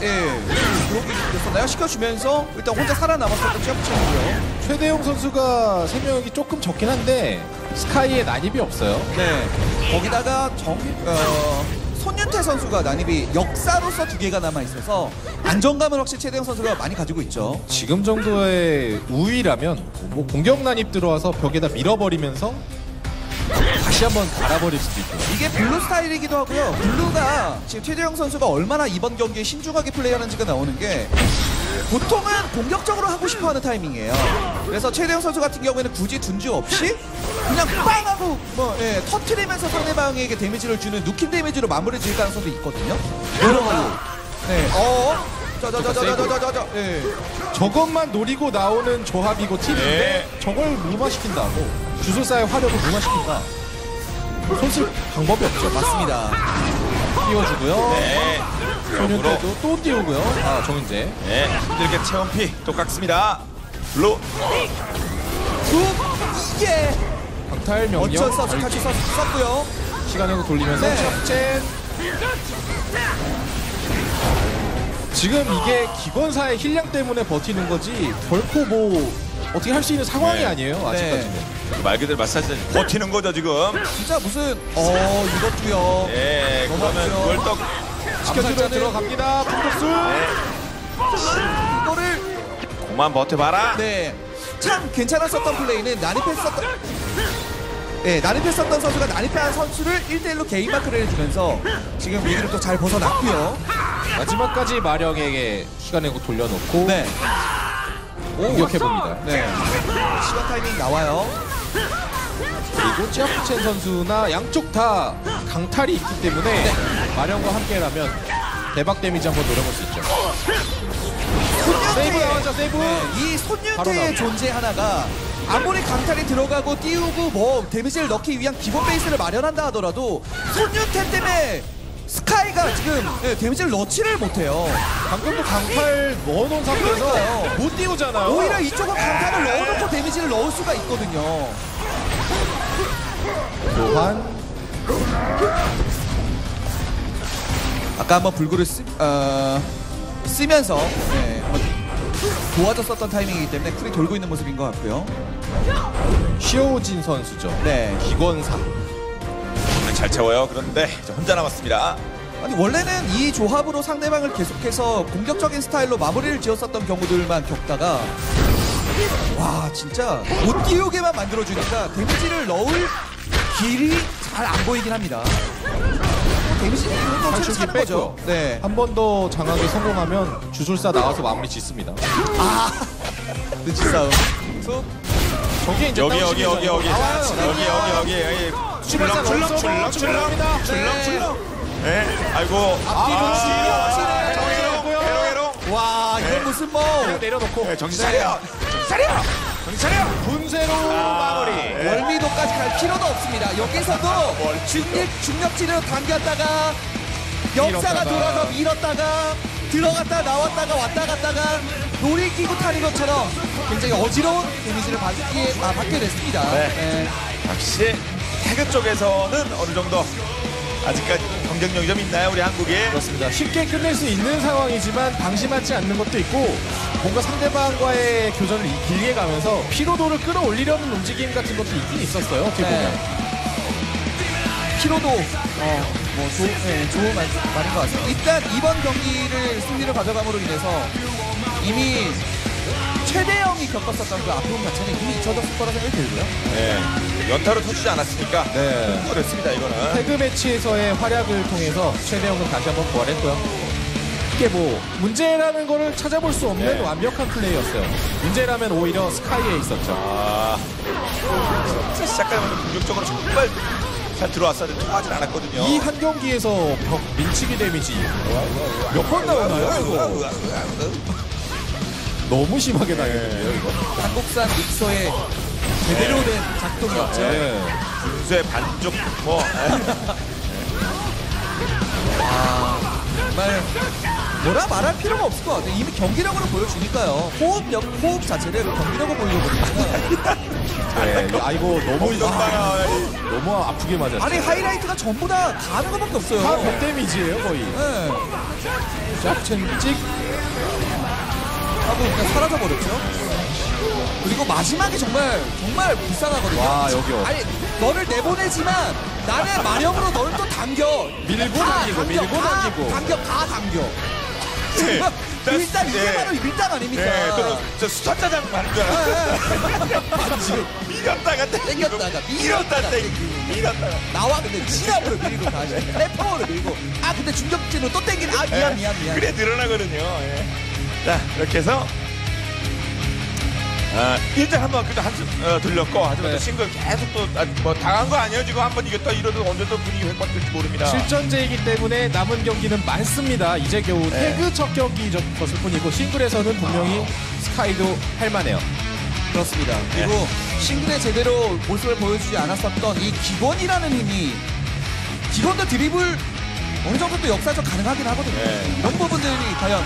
그렇게 됐었나요? 시켜주면서 일단 혼자 살아남았었던 최고치고요. 최대용 선수가 생명력이 조금 적긴 한데 스카이에 난입이 없어요. 네. 거기다가 손윤태 선수가 난입이 역사로서 2개가 남아있어서 안정감을 확실히 최대영 선수가 많이 가지고 있죠. 지금 정도의 우위라면 뭐 공격 난입 들어와서 벽에다 밀어버리면서 다시 한번 갈아버릴 수도 있고요. 이게 블루 스타일이기도 하고요. 블루가 지금 최재형 선수가 얼마나 이번 경기에 신중하게 플레이하는지가 나오는 게 보통은 공격적으로 하고 싶어하는 타이밍이에요. 그래서 최재형 선수 같은 경우에는 굳이 둔주 없이 그냥 빵 하고 뭐 예, 터트리면서 상대방에게 데미지를 주는 누킴 데미지로 마무리 지을 가능성도 있거든요. 노력하고 네. 예. 저것만 노리고 나오는 조합이고 팀인데 예. 저걸 무마시킨다고 주술사의 화력을 무마시킨다. 손쓸 방법이 없죠. 맞습니다. 띄워주고요. 네. 소년대도 또 띄우고요. 아 정은재. 네. 힘들게 체험피 똑같습니다. 블루. 이게 강탈 명령. 어쩔 수 없이 같이 썼고요. 시간으로 돌리면서 네. 지금 이게 기권사의 힐량 때문에 버티는 거지 결코 뭐 어떻게 할 수 있는 상황이 네. 아니에요. 아직까지는 네. 말 그대로 마사지 버티는 거죠 지금. 진짜 무슨 이것도요. 네, 그러면 월떡 지켜주면 들어갑니다. 풍격술 네. 이거를 공만 버텨봐라. 네, 참 괜찮았었던 플레이는 난입했었던 네, 난입했었던 선수가 난입한 선수를 1대1로 개인 마크를 해주면서 지금 위기를 또 잘 벗어났고요. 마지막까지 마령에게 시간 내고 돌려놓고 네. 공격해봅니다. 네. 시간 타이밍 나와요. 그리고 치아프첸 선수나 양쪽 다 강탈이 있기 때문에 네. 마령과 함께라면 대박 데미지 한번 노려볼 수 있죠. 세이브 나왔죠, 세이브! 네. 이 손윤태의 존재 하나가 아무리 강탈이 들어가고 띄우고 뭐 데미지를 넣기 위한 기본 베이스를 마련한다 하더라도 손윤태 때문에 스카이가 지금 네, 데미지를 넣지를 못해요. 방금도 강탈 넣어놓은 상태에서 못 띄우잖아요. 오히려 이쪽은 강탈을 넣어놓고 데미지를 넣을 수가 있거든요. 또한 아까 한번 불구를 쓰면서 네, 도와줬었던 타이밍이기 때문에 쿨이 돌고 있는 모습인 것 같고요. 시오진 선수죠. 네, 기권사. 잘 채워요. 그런데 이제 혼자 남았습니다. 아니 원래는 이 조합으로 상대방을 계속해서 공격적인 스타일로 마무리를 지었었던 경우들만 겪다가 와 진짜 못 띄우게만 만들어주니까 데미지를 넣을 길이 잘 안 보이긴 합니다. 데미지는 좀 차는 거죠. 네. 한 번 더 장악에 성공하면 주술사 나와서 마무리 짓습니다. 아 늦은 싸움. 여기 출렁출렁 예, 아이고 앞뒤로 정신없고요. 해롱해롱 와 이건 무슨 뭐 내려놓고 정신 차려 분쇄로 마무리. 월미도까지 갈 필요도 없습니다. 여기서도 중력지로 당겼다가 역사가 돌아서 밀었다가 들어갔다 나왔다가 왔다 갔다가 놀이기구 타는 것처럼 굉장히 어지러운 데미지를 받게 됐습니다. 역시 태그 쪽에서는 어느 정도 아직까지 경쟁력이 좀 있나요, 우리 한국이? 그렇습니다. 쉽게 끝낼 수 있는 상황이지만 방심하지 않는 것도 있고 뭔가 상대방과의 교전을 길게 가면서 피로도를 끌어올리려는 움직임 같은 것도 있긴 있었어요, 어떻게 보면. 네. 피로도, 뭐, 좋은 말인 것 같습니다. 일단 이번 경기를 승리를 가져감으로 인해서 이미 최대형이 겪었었던 그 아픔 자체는 이미 잊혀졌을 거라 생각이 들고요. 네. 연타로 터지지 않았으니까. 네. 그랬습니다, 이거는. 태그 매치에서의 활약을 통해서 최대형은 다시 한번 부활했고요. 이게 뭐, 문제라는 거를 찾아볼 수 없는 네. 완벽한 플레이였어요. 문제라면 오히려 스카이에 있었죠. 아. 진짜 시작하면 공격적으로 정말 잘 들어왔어야 되는데 통하진 않았거든요. 이 한 경기에서 벽 민치기 데미지 몇 번 나오나요, 이거? 너무 심하게 당했네요. 이거 한국산 믹서의 제대로 네. 된 작동이었죠. 분쇄 반죽 뭐. 아, 정말 뭐라 말할 필요가 없을 것 같아요. 이미 경기력으로 보여주니까요. 호흡 자체를 경기력으로 보여주니까. 네, 아이고 너무 너무 아프게 맞았어요. 아니 하이라이트가 전부 다 가는 것밖에 없어요. 다 벽 데미지예요 거의. 네. 짝챈찍 하고 그냥 사라져버렸죠. 그리고 마지막이 정말 불쌍하거든요. 와 여기요. 아니 너를 내보내지만 나는 마령으로 너를 또 당겨. 밀고 당기고. 다 당겨. 네. 밀당, 이게 밀당 아닙니까? 네, 저 수사짜장 맞는 줄 알았어요. 밀었다가 땡겼다가, 밀었다가 땡기고, 밀었다가. 나와 근데 지압으로 밀고 다시, 페퍼로 밀고, 아 근데 중격진으로 또 땡기는, 아 미안. 그래 늘어나거든요. 예. 자, 이렇게 해서 일단 한번 그래도 한숨 들렸고, 하지만 네. 또 친구가 계속 또 뭐 당한 거 아니에요? 지금 한번 이겼다 이러도 언제 또 분위기 회복될지 모릅니다. 실전제이기 때문에 남은 경기는 많습니다. 이제 겨우 네. 태그 첫 경기였을 뿐이고 싱글에서는 분명히 스카이도 할만해요. 그렇습니다. 그리고 네. 싱글에 제대로 모습을 보여주지 않았었던 이 기본이라는 힘이, 기본도 드리블 어느 정도 또 역사적 가능하긴 하거든요. 네. 이런 부분들이 과연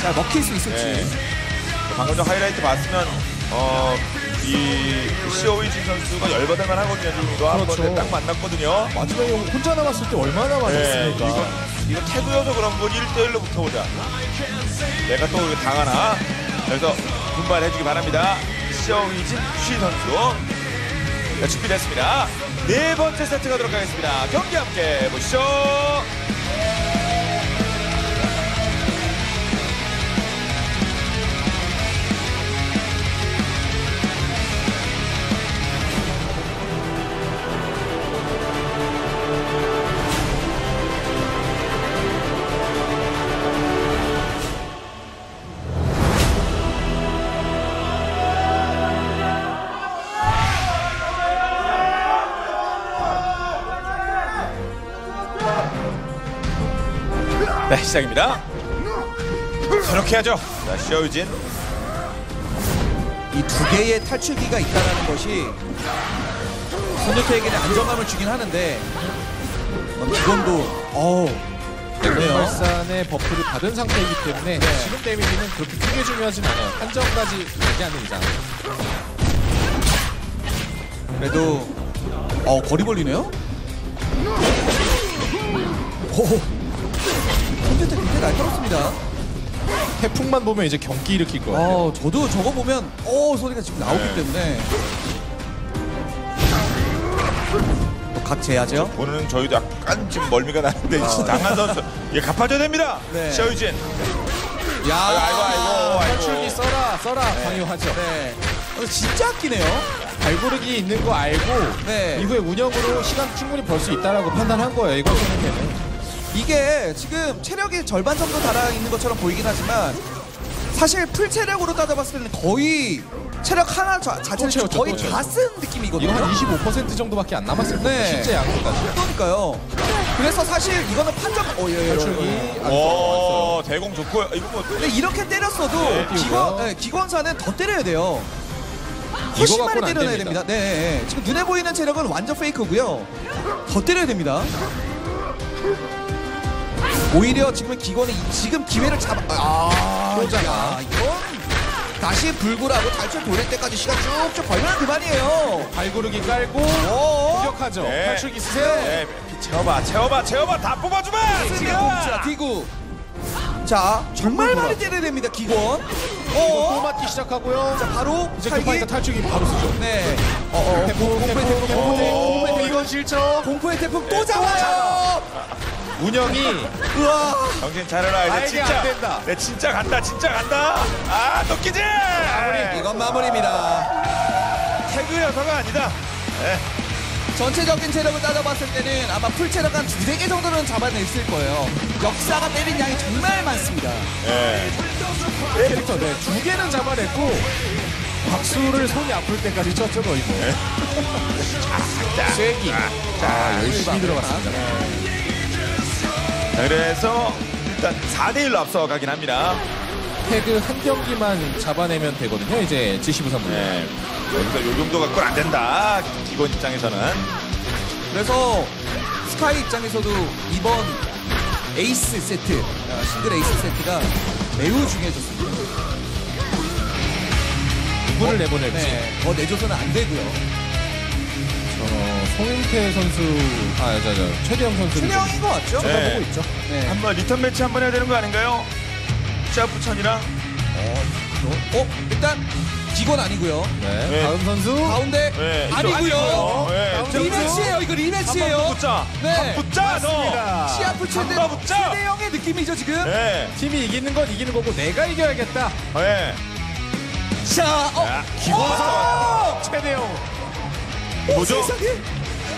잘 먹힐 수 있을지. 네. 방금 전 하이라이트 봤으면 이 시오이진 선수가 열받을만 하거든요. 지금도 한 번에 딱 만났거든요. 마지막에 혼자 남았을 때 얼마나 맞았습니까? 네, 이거 태그여서 그런 건 1대1로 붙어보자. 내가 또 당하나? 그래서 분발해주기 바랍니다. 시오이진 쉬 선수. 네, 준비됐습니다. 네 번째 세트 가도록 하겠습니다. 경기 함께 보시죠. 네, 시작입니다. 그렇게 하죠. 자, 시오유진. 이 두 개의 탈출기가 있다는 것이 선수에게는 안정감을 주긴 하는데, 이건도 발산의 버프를 받은 상태이기 때문에 네. 지금 데미지는 그렇게 크게 중요하진 않아요. 한정까지 되지 않는 이상. 그래도 거리 벌리네요? 오! 컴퓨터 굉장히 날카롭습니다. 태풍만 보면 이제 경기 일으킬 거예요. 저도 저거 보면 소리가 지금 나오기 네. 때문에 각 재야죠. 오늘은 저희도 약간 지금 멀미가 나는데 당한 선수 얘 갚아줘야 됩니다. 네. 시오유진. 야, 아이고. 탈출기 써라 네. 강요하죠. 네. 진짜 아끼네요. 발고르기 있는 거 알고 네. 이후에 운영으로 시간 충분히 벌 수 있다라고 판단한 거예요. 이거 생각에는. 이게 지금 체력이 절반 정도 달아있는 것처럼 보이긴 하지만 사실 풀체력으로 따져봤을 때는 거의 체력 하나 자체를 채웠죠, 거의 다 쓴 느낌이거든요. 이거 한 25% 정도밖에 안 남았을 거예요. 네. 실제 양보까지. 그러니까요. 그래서 사실 이거는 판정... 탈출기 대공 좋고요. 이거 뭐... 근데 이렇게 때렸어도 네, 기권사는 더 때려야 돼요. 훨씬 많이 때려야 됩니다. 네, 지금 눈에 보이는 체력은 완전 페이크고요. 더 때려야 됩니다. 오히려 지금 기권이 지금 기회를 잡아. 그러잖아. 이건 다시 불구라고 탈출 돌릴 때까지 시간 쭉쭉 걸면 그만이에요. 발구르기 깔고 공격하죠. 네. 탈출기 쓰세요. 네. 채워봐. 다 뽑아주마. 지금 뒤구. 자, 정말 많이 때려야 됩니다. 기권. 또 맞기 시작하고요. 자, 바로 이제 급하니까 탈출기 바로 쓰죠. 네. 공포의 태풍. 이건 실죠. 공포의 태풍 또 잡아요. 운영이 정신 차려라. 이제 진짜 내 진짜 간다. 아 도끼지. 마무리. 이건 마무리입니다. 태그 여서가 아니다. 네. 전체적인 체력을 따져봤을 때는 아마 풀 체력 한 2-3개 정도는 잡아냈을 거예요. 역사가 때린 양이 정말 많습니다. 네. 캐릭터 네 2개는 잡아냈고 박수를 손이 아플 때까지 쳤죠 거의. 네. 쐐기. 자 열심히 들어갔습니다. 네. 자, 그래서 일단 4대1로 앞서가긴 합니다. 태그 한 경기만 잡아내면 되거든요. 이제 GC 부산 블루. 네. 여기서 요 정도 갖고는 안 된다. 기본 입장에서는. 그래서 스카이 입장에서도 이번 에이스 세트, 싱글 에이스 세트가 매우 중요해졌습니다. 누구를 내보낼지. 네. 더 내줘서는 안 되고요. 송인태 선수, 최대형 선수. 최대형인 것 같죠? 네. 보고 있죠. 네. 한번 리턴 매치 한번 해야 되는 거 아닌가요? 자, 부천이랑. 일단 기권 아니고요. 네. 다음 선수. 가운데. 네. 아니고요. 리매치예요. 이거 리매치예요. 붙자. 네. 붙자. 시합 붙자. 최대형의 느낌이죠 지금. 네. 팀이 이기는 건 이기는 거고 내가 이겨야겠다. 네. 자, 기관사. 최대형. 뭐죠?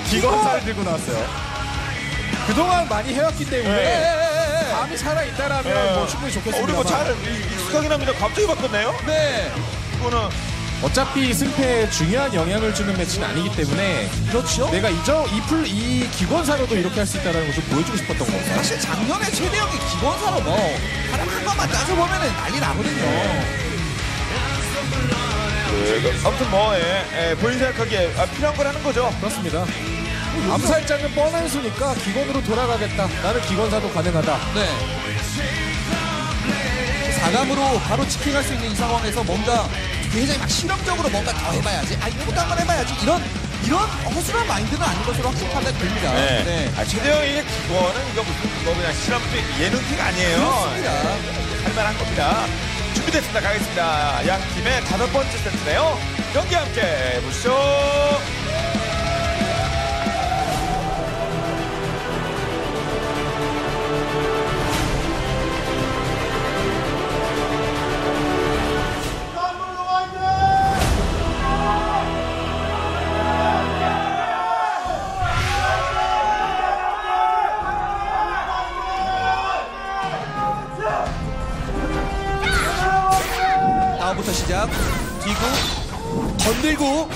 기관사를 들고 나왔어요. 그동안 많이 해왔기 때문에. 네. 감이 살아있다라면 네. 뭐 충분히 좋겠습니다. 우리 뭐 잘 익숙하긴 합니다. 갑자기 바꿨네요? 네. 이거는 어차피 승패에 중요한 영향을 주는 매치는 아니기 때문에 그렇죠. 내가 이 기권사로도 이렇게 할 수 있다는 걸 좀 보여주고 싶었던 겁니다. 사실 작년에 최대형이 기권사로 뭐 한 번만 따져보면 난리 나거든요. 아무튼 뭐 본인 생각하기에 필요한 걸 하는 거죠. 그렇습니다. 암살자는 뻔한 수니까 기권으로 돌아가겠다. 나는 기권사도 가능하다. 네. 4강으로 바로 치킨할 수 있는 이 상황에서 뭔가 굉장히 막 실험적으로 뭔가 더 해봐야지. 아, 이것도 한번 해봐야지. 이런 허술한 마인드는 아닌 것으로 확실히 판단됩니다. 네. 네. 아, 최대형의 기권은 이거 무슨 이거 그냥 실험적 예능픽 아니에요. 그렇습니다. 할만한 겁니다. 준비됐습니다. 가겠습니다. 양 팀의 5번째 세트네요. 경기 함께 보시죠. 부터 시작. 뒤고 건들고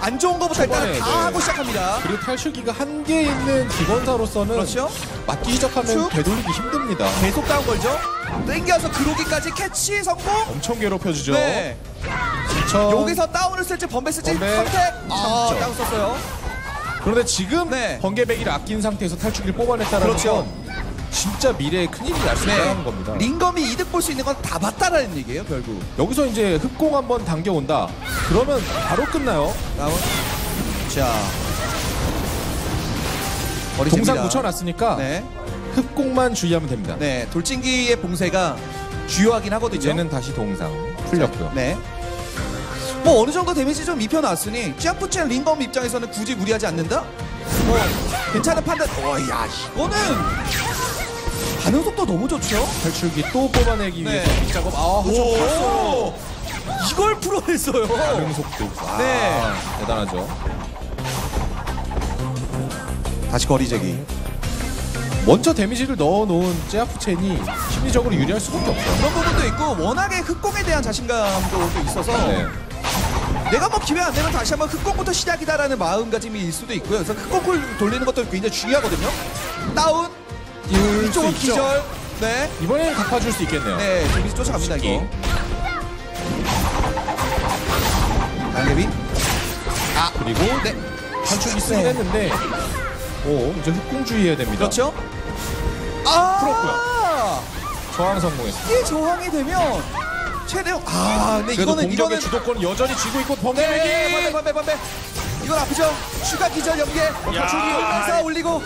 안 좋은 거부터 일단 다 하고 시작합니다. 그리고 탈출기가 한 개 있는 기본사로서는 그렇죠? 맞기 시작하면 되돌리기 힘듭니다. 계속 다운 걸죠. 땡겨서 그로기까지 캐치 성공. 엄청 괴롭혀주죠. 네. 여기서 다운을 쓸지 번개 쓸지 선택. 아, 다운 썼어요. 그런데 지금 네. 번개배기를 아낀 상태에서 탈출기를 뽑아냈다라는 그렇죠. 건 진짜 미래에 큰일이 날 수 있다는 겁니다. 링검이 이득 볼 수 있는 건 다 봤다라는 얘기예요, 결국. 여기서 이제 흑공 한번 당겨온다. 그러면 바로 끝나요. 다운. 자. 동상 붙여놨으니까 네. 흑공만 주의하면 됩니다. 네, 돌진기의 봉쇄가 주요하긴 하거든요. 이제는 다시 동상 풀렸고요. 네. 뭐 어느 정도 데미지 좀 입혀놨으니 쫙붙이는 링검 입장에서는 굳이 무리하지 않는다? 뭐 괜찮은 판단. 야, 이거는. 반응 속도 너무 좋죠? 탈출기 또 뽑아내기 네. 위해서 뒷작업. 아, 그렇죠. 이걸 풀어냈어요. 반응 속도. 아, 네. 대단하죠. 다시 거리제기. 먼저 데미지를 넣어놓은 쯔야쿠첸이 심리적으로 유리할 수밖에 없어요. 그런 부분도 있고 워낙에 흑공에 대한 자신감도 있어서 네. 내가 뭐 기회 안 되면 다시 한번 흑공부터 시작이다라는 마음가짐일 수도 있고요. 그래서 흑공을 돌리는 것도 굉장히 중요하거든요. 다운. 이쪽은 기절. 네. 이번에는 갚아줄 수 있겠네요. 네. 데미지 쫓아갑니다, 이거. 단계비. 아. 그리고. 네. 한쪽이 쓰긴 했는데. 오, 이제 흑공 주의해야 됩니다. 그렇죠? 아. 풀었고요. 저항 성공했습니다. 이게 저항이 되면. 최대형. 아, 근데 이거는. 공격의 주도권은 여전히 쥐고 있고, 범죄기. 네. 반대. 이건 아프죠? 추가 기절 연계. 탈출기 올리고.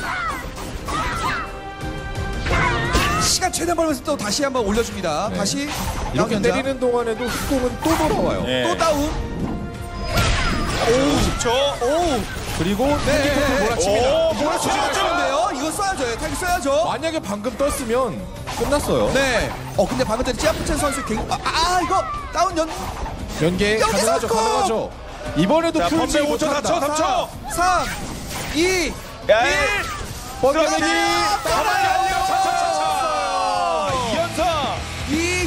시간 최대한 벌면서 또 다시 한번 올려줍니다. 네. 다시 이렇게 내리는 동안에도 흑공은 또 돌아와요. 네. 또 다운. 오, 10초. 오. 그리고 네. 몰아칩니다. 몰아치는데요. 이거 써야죠. 타격 써야죠. 만약에 방금 떴으면 끝났어요. 네. 근데 방금 전에 쯔야쿠첸 선수 이거 다운 연계 가능하죠. 이번에도 풀지 5초, 4초, 3초. 3, 2, 1. 번개기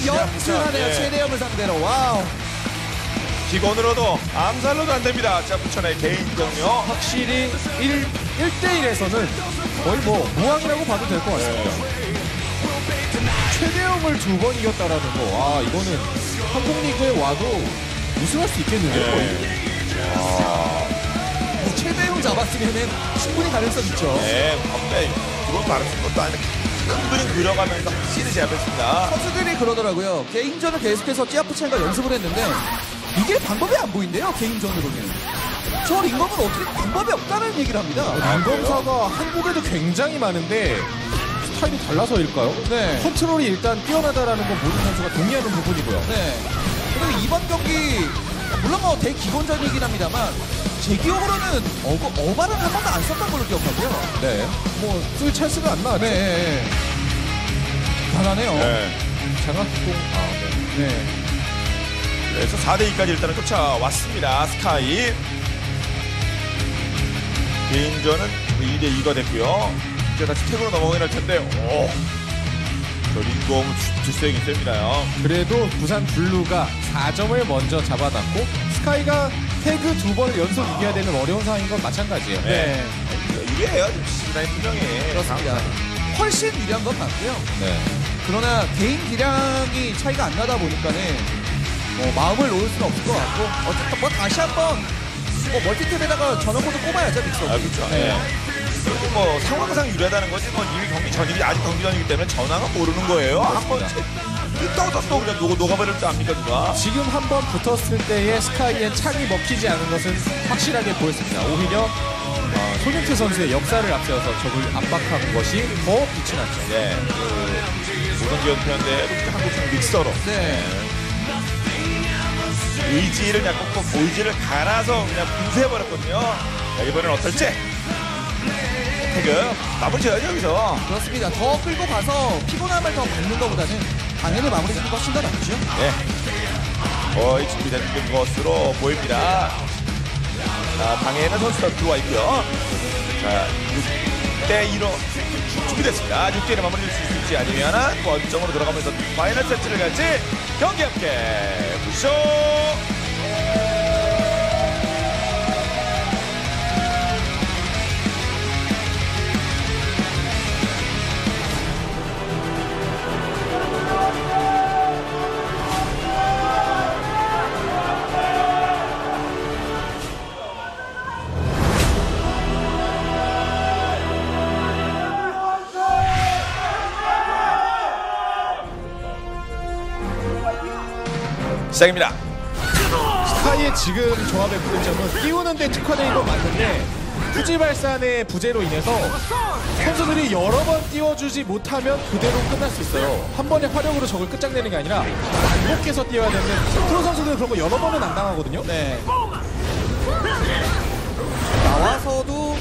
연출하네요. 최대형을 상대로. 와우. 기권으로도 암살로도 안 됩니다. 자, 부천의 개인 경력. 확실히 1대1에서는 거의 뭐 무항이라고 봐도 될 것 같습니다. 네. 최대형을 2번 이겼다라는 거. 아, 이거는 한국리그에 와도 우승할 수 있겠는데요. 네. 뭐 최대형 잡았으면 충분히 가능성 있죠. 네, 근데 그건 다른 것도 아니고. 큰 그림 그려가면서 확실히 잡혔습니다. 선수들이 그러더라고요. 개인전을 계속해서 쯔야쿠첸과 연습을 했는데 이게 방법이 안 보인대요. 개인전으로는 저 링검은 어떻게 방법이 없다는 얘기를 합니다. 링검사가 한국에도 굉장히 많은데 스타일이 달라서일까요? 네. 컨트롤이 일단 뛰어나다라는 건 모든 선수가 동의하는 부분이고요. 네. 그리고 이번 경기 물론 뭐 대기본전이긴 합니다만 제 기억으로는 어바를 한 번도 안 썼던 걸로 기억하고요. 네. 뭐 쓸 찬스가 안 나왔죠. 네. 잘하네요. 네. 장학공. 아, 네. 네. 그래서 4대2까지 일단은 쫓아왔습니다. 스카이. 개인전은 2대2가 됐고요. 이제 다시 태그로 넘어가긴 할 텐데, 오. 저 링공 질색이 셉니다요. 그래도 부산 블루가 4점을 먼저 잡아놨고, 스카이가 태그 2번을 연속 이겨야 되는 어려운 상황인 건 마찬가지예요. 네. 이게 해야지, 분명히. 그렇습니다. 훨씬 유리한 건 맞고요. 네. 그러나 개인 기량이 차이가 안 나다 보니까는 뭐 마음을 놓을 수는 없을 것 같고, 어쨌든 뭐 다시 한번 뭐 멀티탭에다가 전원코드 꼽아야죠, 믹서. 아, 그렇죠. 네. 그리고 뭐 상황상 유리하다는 거지 뭐 이미 경기 전이기 아직 경기 전이기 때문에 전화가 모르는 거예요. 한번 떠서 그냥 녹아버릴 줄 압니까 누가? 지금 한번 붙었을 때의 스카이의 창이 먹히지 않은 것은 확실하게 보였습니다. 오히려 손흥민 선수의 역사를 앞세워서 적을 압박한 것이 더 빛이 났죠. 네. 우선지원 표현대로 한국형 믹서로. 네. 의지를 그냥 꺾고 의지를 갈아서 그냥 분쇄해버렸거든요. 자, 이번엔 어떨지? 태그 마무리 쳐야죠 여기서. 그렇습니다. 더 끌고 가서 피곤함을 더 받는 것보다는 당연히 마무리 짓는 것이 훨씬 더 낫죠. 네. 거의 준비된 것으로 보입니다. 자, 방해는 선수가 들어와 있고요. 자, 6대2로 준비됐습니다. 6대1로 마무리 될 수 있을지 아니면 원점으로 들어가면서 파이널 세트를 갈지 경기 함께 보시죠. 시작입니다. 스카이의 지금 조합의 문제점은 띄우는데 특화된 건 맞는데 부지 발산의 부재로 인해서 선수들이 여러 번 띄워주지 못하면 그대로 끝날 수 있어요. 한 번의 화력으로 적을 끝장내는 게 아니라 반복해서 띄워야 되는데 프로 선수들은 그런 거 여러 번은 안 당하거든요. 네. 나와서도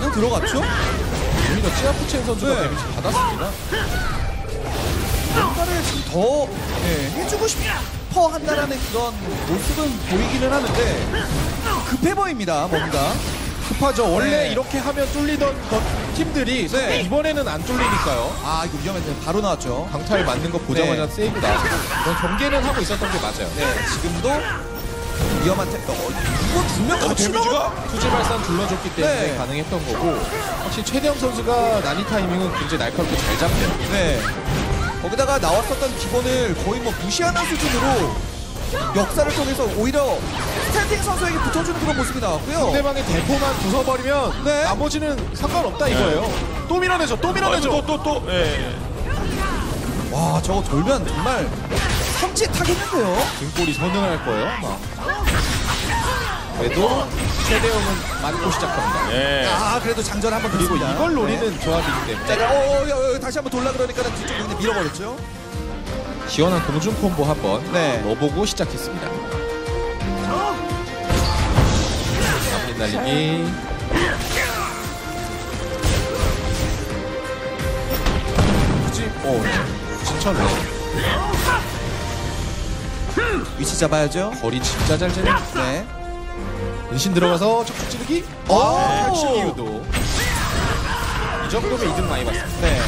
그냥 들어갔죠? 오히려 치아프첸 선수가 데미지 받았습니다. 뭔가를 좀 더 해주고 싶어 한다라는 그런 모습은 보이기는 하는데 급해 보입니다. 뭔가 급하죠. 원래 이렇게 하면 뚫리던 팀들이 이번에는 안 뚫리니까요. 아, 이거 위험했네요. 바로 나왔죠. 강타를 맞는 거 보자마자 세이브 나왔고 경계는 하고 있었던 게 맞아요. 네, 지금도 위험한 택도 이거 두명 같이 넣어? 투지 발산 둘러줬기 때문에 가능했던 거고, 확실히 최대형 선수가 난이 타이밍은 굉장히 날카롭게 잘 잡네요. 네. 거기다가 나왔었던 기본을 거의 뭐 무시하는 수준으로 역사를 통해서 오히려 스탠딩 선수에게 붙여주는 그런 모습이 나왔고요. 상대방의 대포만 부숴버리면 나머지는 상관없다 이거예요. 또 밀어내죠. 또 밀어내죠. 또. 예. 와, 저거 돌면 정말 성지 타겠는데요. 등골이 선언할 거예요. 막. 그래도 최대형은 맞고 시작합니다. 네. 아, 그래도 장전 한번 그리고 이걸 노리는 조합이기 때문에. 자, 다시 한번 돌라 그러니까 뒤쪽 근데 밀어버렸죠. 시원한 공중 콤보 한번 넣어보고 시작했습니다. 앞뒤 날리기. 굳이 진짜로. 위치 잡아야죠. 거리 진짜 잘 재네. 네. 은신 들어가서 척추 찌르기? 탈출 이유도 이 정도면 이득 많이 봤습니다. 네.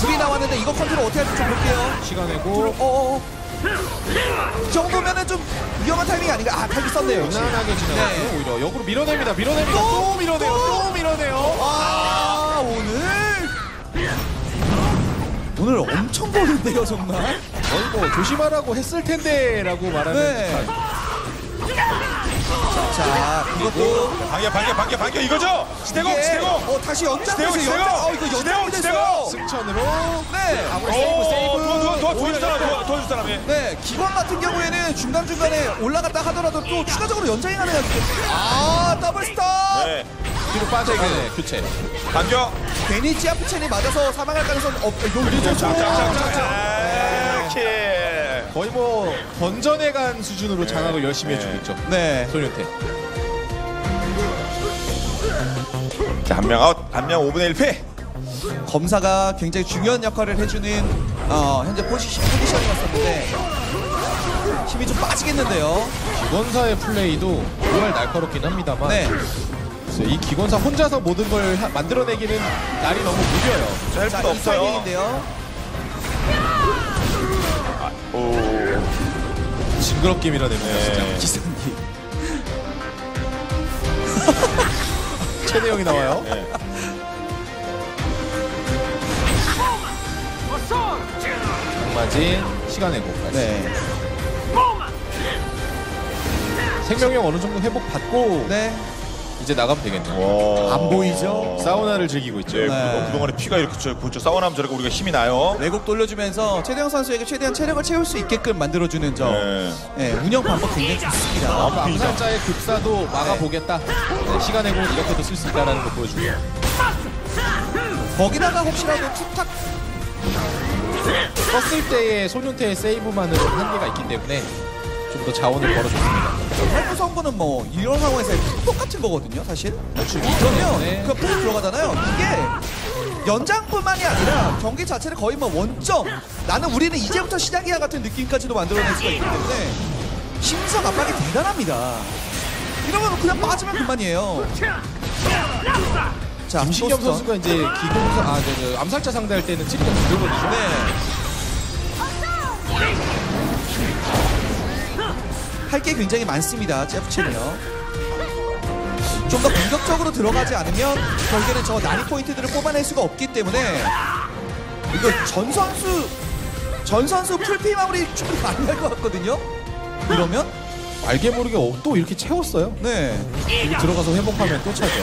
둘이 나왔는데 이거 컨트롤 어떻게 할지 좀 볼게요. 시간 내고 이 정도면은 좀 위험한 타이밍이 아닌가? 아, 타이밍 썼네요. 무난하게 지나가고 오히려 역으로 밀어냅니다. 또 밀어내요. 아, 오늘 엄청 걸린데요 정말? 뭐 조심하라고 했을 텐데 라고 말하는 자, 이것도 방해 이거죠? 지대공. 다시 연장해서 지대공. 승천으로. 네. 아무리 세이브. 도와줄 사람이. 네. 기본 같은 경우에는 중간에 올라갔다 하더라도 또 추가적으로 연장이 가능해요. 아, 더블 스톱. 네. 뒤로 빠져야 되네. 교체. 반격. 괜히 치아프첸이 맞아서 사망할 가능성은 없고. 자. 거의 뭐, 번전에 간 수준으로 장악을 열심히 해주고 있죠. 네. 소녀태. 자, 한 명 아웃, 한 명 5분의 1패. 검사가 굉장히 중요한 역할을 해주는 현재 포지션이었었는데 힘이 좀 빠지겠는데요. 기권사의 플레이도 정말 날카롭긴 합니다만 네. 이 기권사 혼자서 모든 걸 만들어내기는 날이 너무 무뎌요. 헬프도 없어요. 아, 오. 징그럽게 밀어내네요. 진짜 기상기. 최대형이 나와요. 네. 장마지 시간의 공까지. 네. 생명력 어느 정도 회복 받고. 네. 이제 나가면 되겠네요. 안 보이죠? 사우나를 즐기고 있죠. 네. 네. 그동안에 피가 이렇게 고쳐 사우나하면 저렇게 우리가 힘이 나요. 외국 돌려주면서 최대형 선수에게 최대한 체력을 채울 수 있게끔 만들어주는 점. 네. 네. 운영 방법 굉장히 좋습니다. 암살자의 급사도 막아보겠다. 네. 시간의 공은 이렇게도 쓸 수 있다는 걸 보여주고요. 거기다가 혹시라도 툭탁 썼을 때의 소년태의 세이브만으로 한계가 있기 때문에 좀 더 자원을 벌어줬습니다. 헬프 선거는 뭐 이런 상황에서 똑같은 거거든요, 사실. 그렇죠. 이전에요. 네. 그 풀이 들어가잖아요. 이게 연장뿐만이 아니라 경기 자체를 거의 뭐 원점. 나는 우리는 이제부터 시작이야 같은 느낌까지도 만들어낼 수가 있기 때문에 심성 압박이 대단합니다. 이러면 그냥 빠지면 그만이에요. 자, 김신겸 선수가 이제 기공사 암살자 상대할 때는 지금 그거거든요. 네. 할 게 굉장히 많습니다. 제프첸이요. 좀 더 공격적으로 들어가지 않으면 결국에는 저 난이 포인트들을 뽑아낼 수가 없기 때문에 이거 전 선수 풀피 마무리 좀 많이 할 것 같거든요. 이러면 알게 모르게 또 이렇게 채웠어요. 네. 들어가서 회복하면 또 차죠.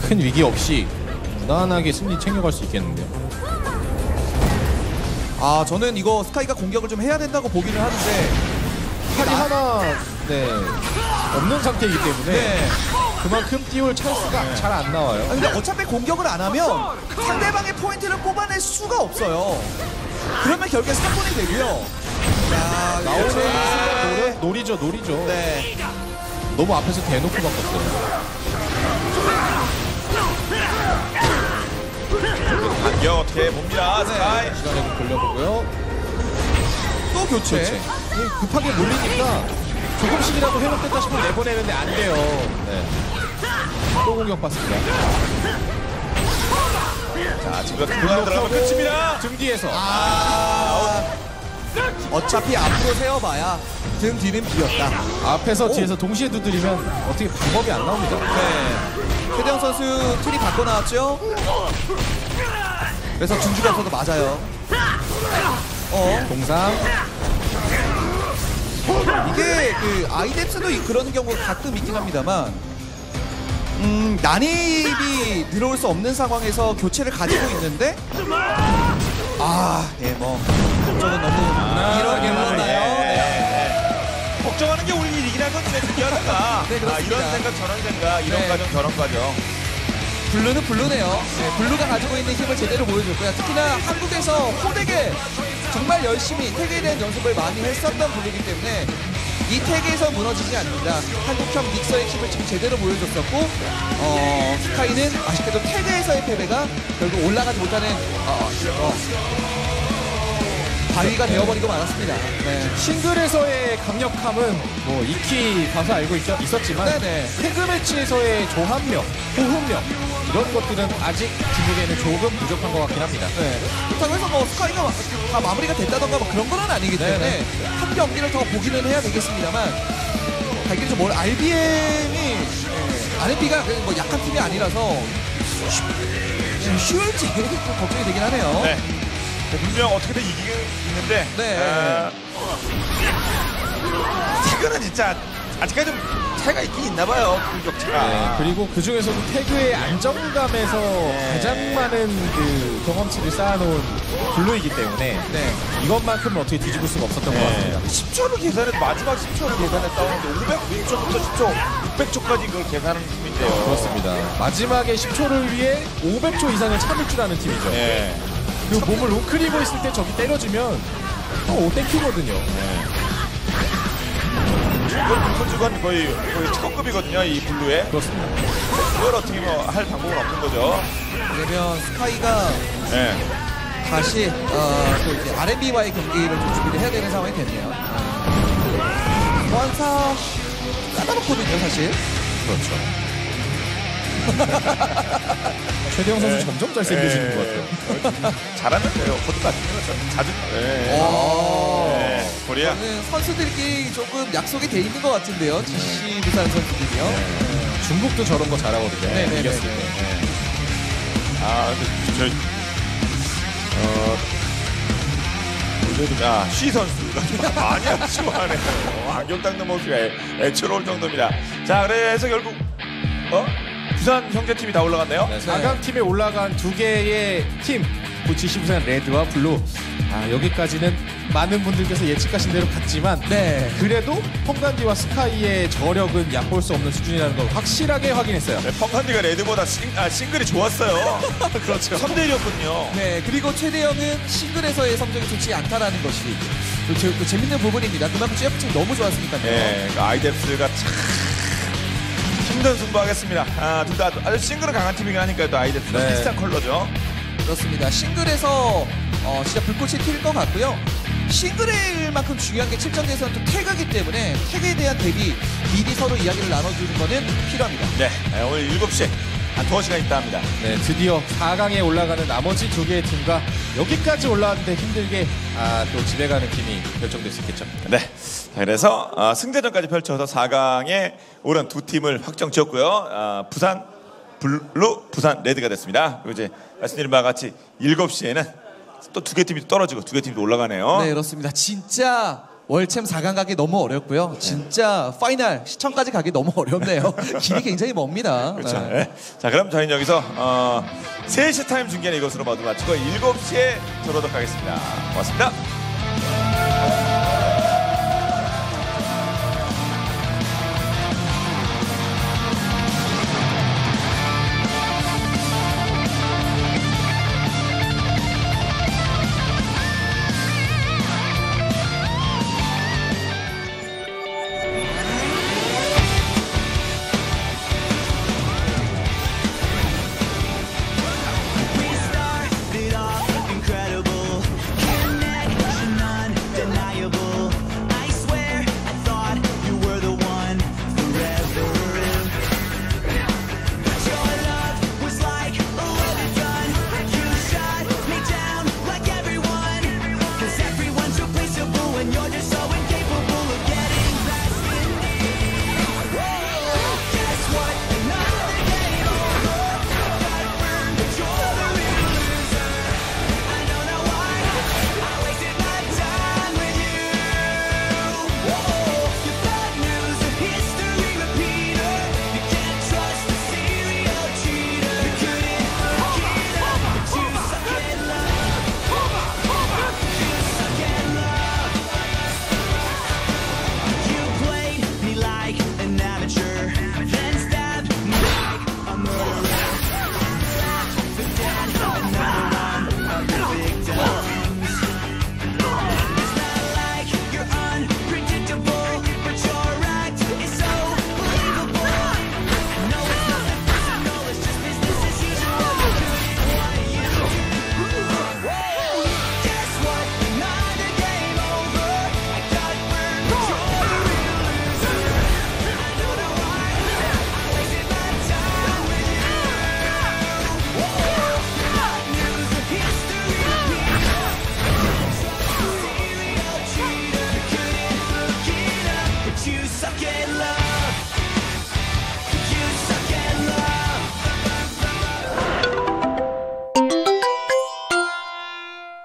큰 위기 없이 무난하게 승리 챙겨갈 수 있겠는데요. 아, 저는 이거 스카이가 공격을 좀 해야 된다고 보기는 하는데 팔이 하나 네, 없는 상태이기 때문에 네. 그만큼 띄울 찬스가 네. 잘 안 나와요. 근데 어차피 공격을 안 하면 상대방의 포인트를 뽑아낼 수가 없어요. 그러면 결국엔 스톱본이 되고요. 나오는 순간 노리죠. 네. 너무 앞에서 대놓고 바꿨어요. 반격 어떻게 봅니다. 스카이. 네. 시간을 돌려보고요. 또 교체. 급하게 몰리니까 조금씩이라도 회복됐다 싶으면 내보내는데 안 돼요. 네. 또 공격받습니다. 자, 지금 그만 들어가면 끝입니다. 등 뒤에서. 어차피 앞으로 세워봐야 등 뒤는 비었다. 앞에서 뒤에서 동시에 두드리면 어떻게 방법이 안 나옵니다. 네. 최대형 선수 틀이 바꿔 나왔죠? 그래서 중주가 없어도 맞아요. 동상. 이게 그 아이덱스도 그런 경우가 가끔 있긴 합니다만 난입이 들어올 수 없는 상황에서 교체를 가지고 있는데 뭐 걱정은 너무 이런 경우나요. 네. 걱정하는 게 우리 일이라건 미안하다. 네, 그렇습니다. 이런 생각 저런 생각 이런 네. 과정 저런 과정. 블루는 블루네요. 네, 블루가 가지고 있는 힘을 제대로 보여줬고요. 특히나 한국에서 호되게 정말 열심히 태그에 대한 연습을 많이 했었던 분이기 때문에 이 태그에서 무너지지 않는다. 한국형 믹서의 힘을 지금 제대로 보여줬었고 스카이는 아쉽게도 태그에서의 패배가 결국 올라가지 못하는 바위가 되어버리고 말았습니다. 네. 싱글에서의 강력함은 뭐 익히 봐서 알고 있었지만 네네. 태그 매치에서의 조합력, 호흡력 이런 것들은 아직 중국에는 조금 부족한 것 같긴 합니다. 네. 그렇다고 해서 뭐 스카이가 다 마무리가 됐다던가 뭐 그런 건 아니기 때문에 네네. 한 경기를 더 보기는 해야 되겠습니다만 발견해서 뭘 RBM이 R&B가 뭐 약한 팀이 아니라서 쉬울지 좀 걱정이 되긴 하네요. 네. 분명 어떻게든 이기는데 네. 태그는 진짜 아직까지 좀 차이가 있긴 있나봐요. 공격차가 네. 그리고 그 중에서도 태그의 안정감에서 네. 가장 많은 그 경험치를 쌓아놓은 블루이기 때문에 네. 이것만큼은 어떻게 뒤집을 수가 없었던 네. 것 같습니다. 10초를 계산해서 마지막 10초를 계산했다는데 590초부터 10초, 600초까지 그걸 계산하는 팀인데요. 그렇습니다. 마지막에 10초를 위해 500초 이상을 참을 줄 아는 팀이죠. 네. 그 몸을 우클리고 있을 때 저기 때려주면 또 땡기거든요. 네. 주건 거의 특허급이거든요, 이 블루에. 그렇습니다. 그걸 어떻게 뭐 할 방법은 없는 거죠. 그러면 스카이가 네. 다시 또 이제 R&B와의 경기를 좀 준비를 해야 되는 상황이 됐네요. 소환사 까다롭거든요, 사실. 그렇죠. 최대형 선수 네. 점점 잘생겨지는 네. 것 같아요. 잘하면 돼요. 거듭나는 거죠. 자주. 네. 네. 코리아. 선수들끼리 조금 약속이 돼 있는 것 같은데요. GC 부산 선수들이요. 네. 중국도 저런 거 잘하거든요. 네. 네. 이겼을 때. 네. 아, 근데 시 선수가 많이 아쉬워하네요. 안경 닦는 모습이 애처로울 정도입니다. 자, 그래서 결국 부산 형제팀이 다 올라갔네요. 4강팀에 올라간 두 개의 팀, GC 부산 레드와 블루. 아, 여기까지는 많은 분들께서 예측하신 대로 갔지만 네. 그래도 펑간디와 스카이의 저력은 약볼 수 없는 수준이라는 걸 확실하게 확인했어요. 네, 펑간디가 레드보다 싱글이 좋았어요. 그렇죠. 3대1이었군요. 네, 그리고 최대형은 싱글에서의 성적이 좋지 않다라는 것이 또 재밌는 부분입니다. 그만큼 셰프팀 너무 좋았으니까요. 네, 아이뎁스가 참... 힘든 승부하겠습니다. 아, 둘 다 아주 싱글은 강한 팀이긴 하니까요. 또 아이들도 네. 비슷한 컬러죠. 그렇습니다. 싱글에서 진짜 불꽃이 튈 것 같고요. 싱글일만큼 중요한 게 7강에서는 또 태그이기 때문에 태그에 대한 대비 미리 서로 이야기를 나눠주는 거는 필요합니다. 네, 오늘 7시에 한 2시간 있다 합니다. 네, 드디어 4강에 올라가는 나머지 두 개의 팀과 여기까지 올라왔는데 힘들게 또 집에 가는 팀이 결정될 수 있겠죠. 네, 그래서 승자전까지 펼쳐서 4강에 오른 두 팀을 확정 지었고요. 부산 블루, 부산 레드가 됐습니다. 그리고 이제 말씀드린 바와 같이 7시에는 또 두 개 팀이 떨어지고 두 개 팀도 올라가네요. 네, 그렇습니다. 진짜 월챔 4강 가기 너무 어렵고요. 진짜 파이널 시청까지 가기 너무 어렵네요. 길이 굉장히 멉니다. 그렇죠. 네. 네. 자, 그럼 저희는 여기서 3시 타임 중계는 이것으로 모두 마치고 7시에 돌아오도록 하겠습니다. 고맙습니다.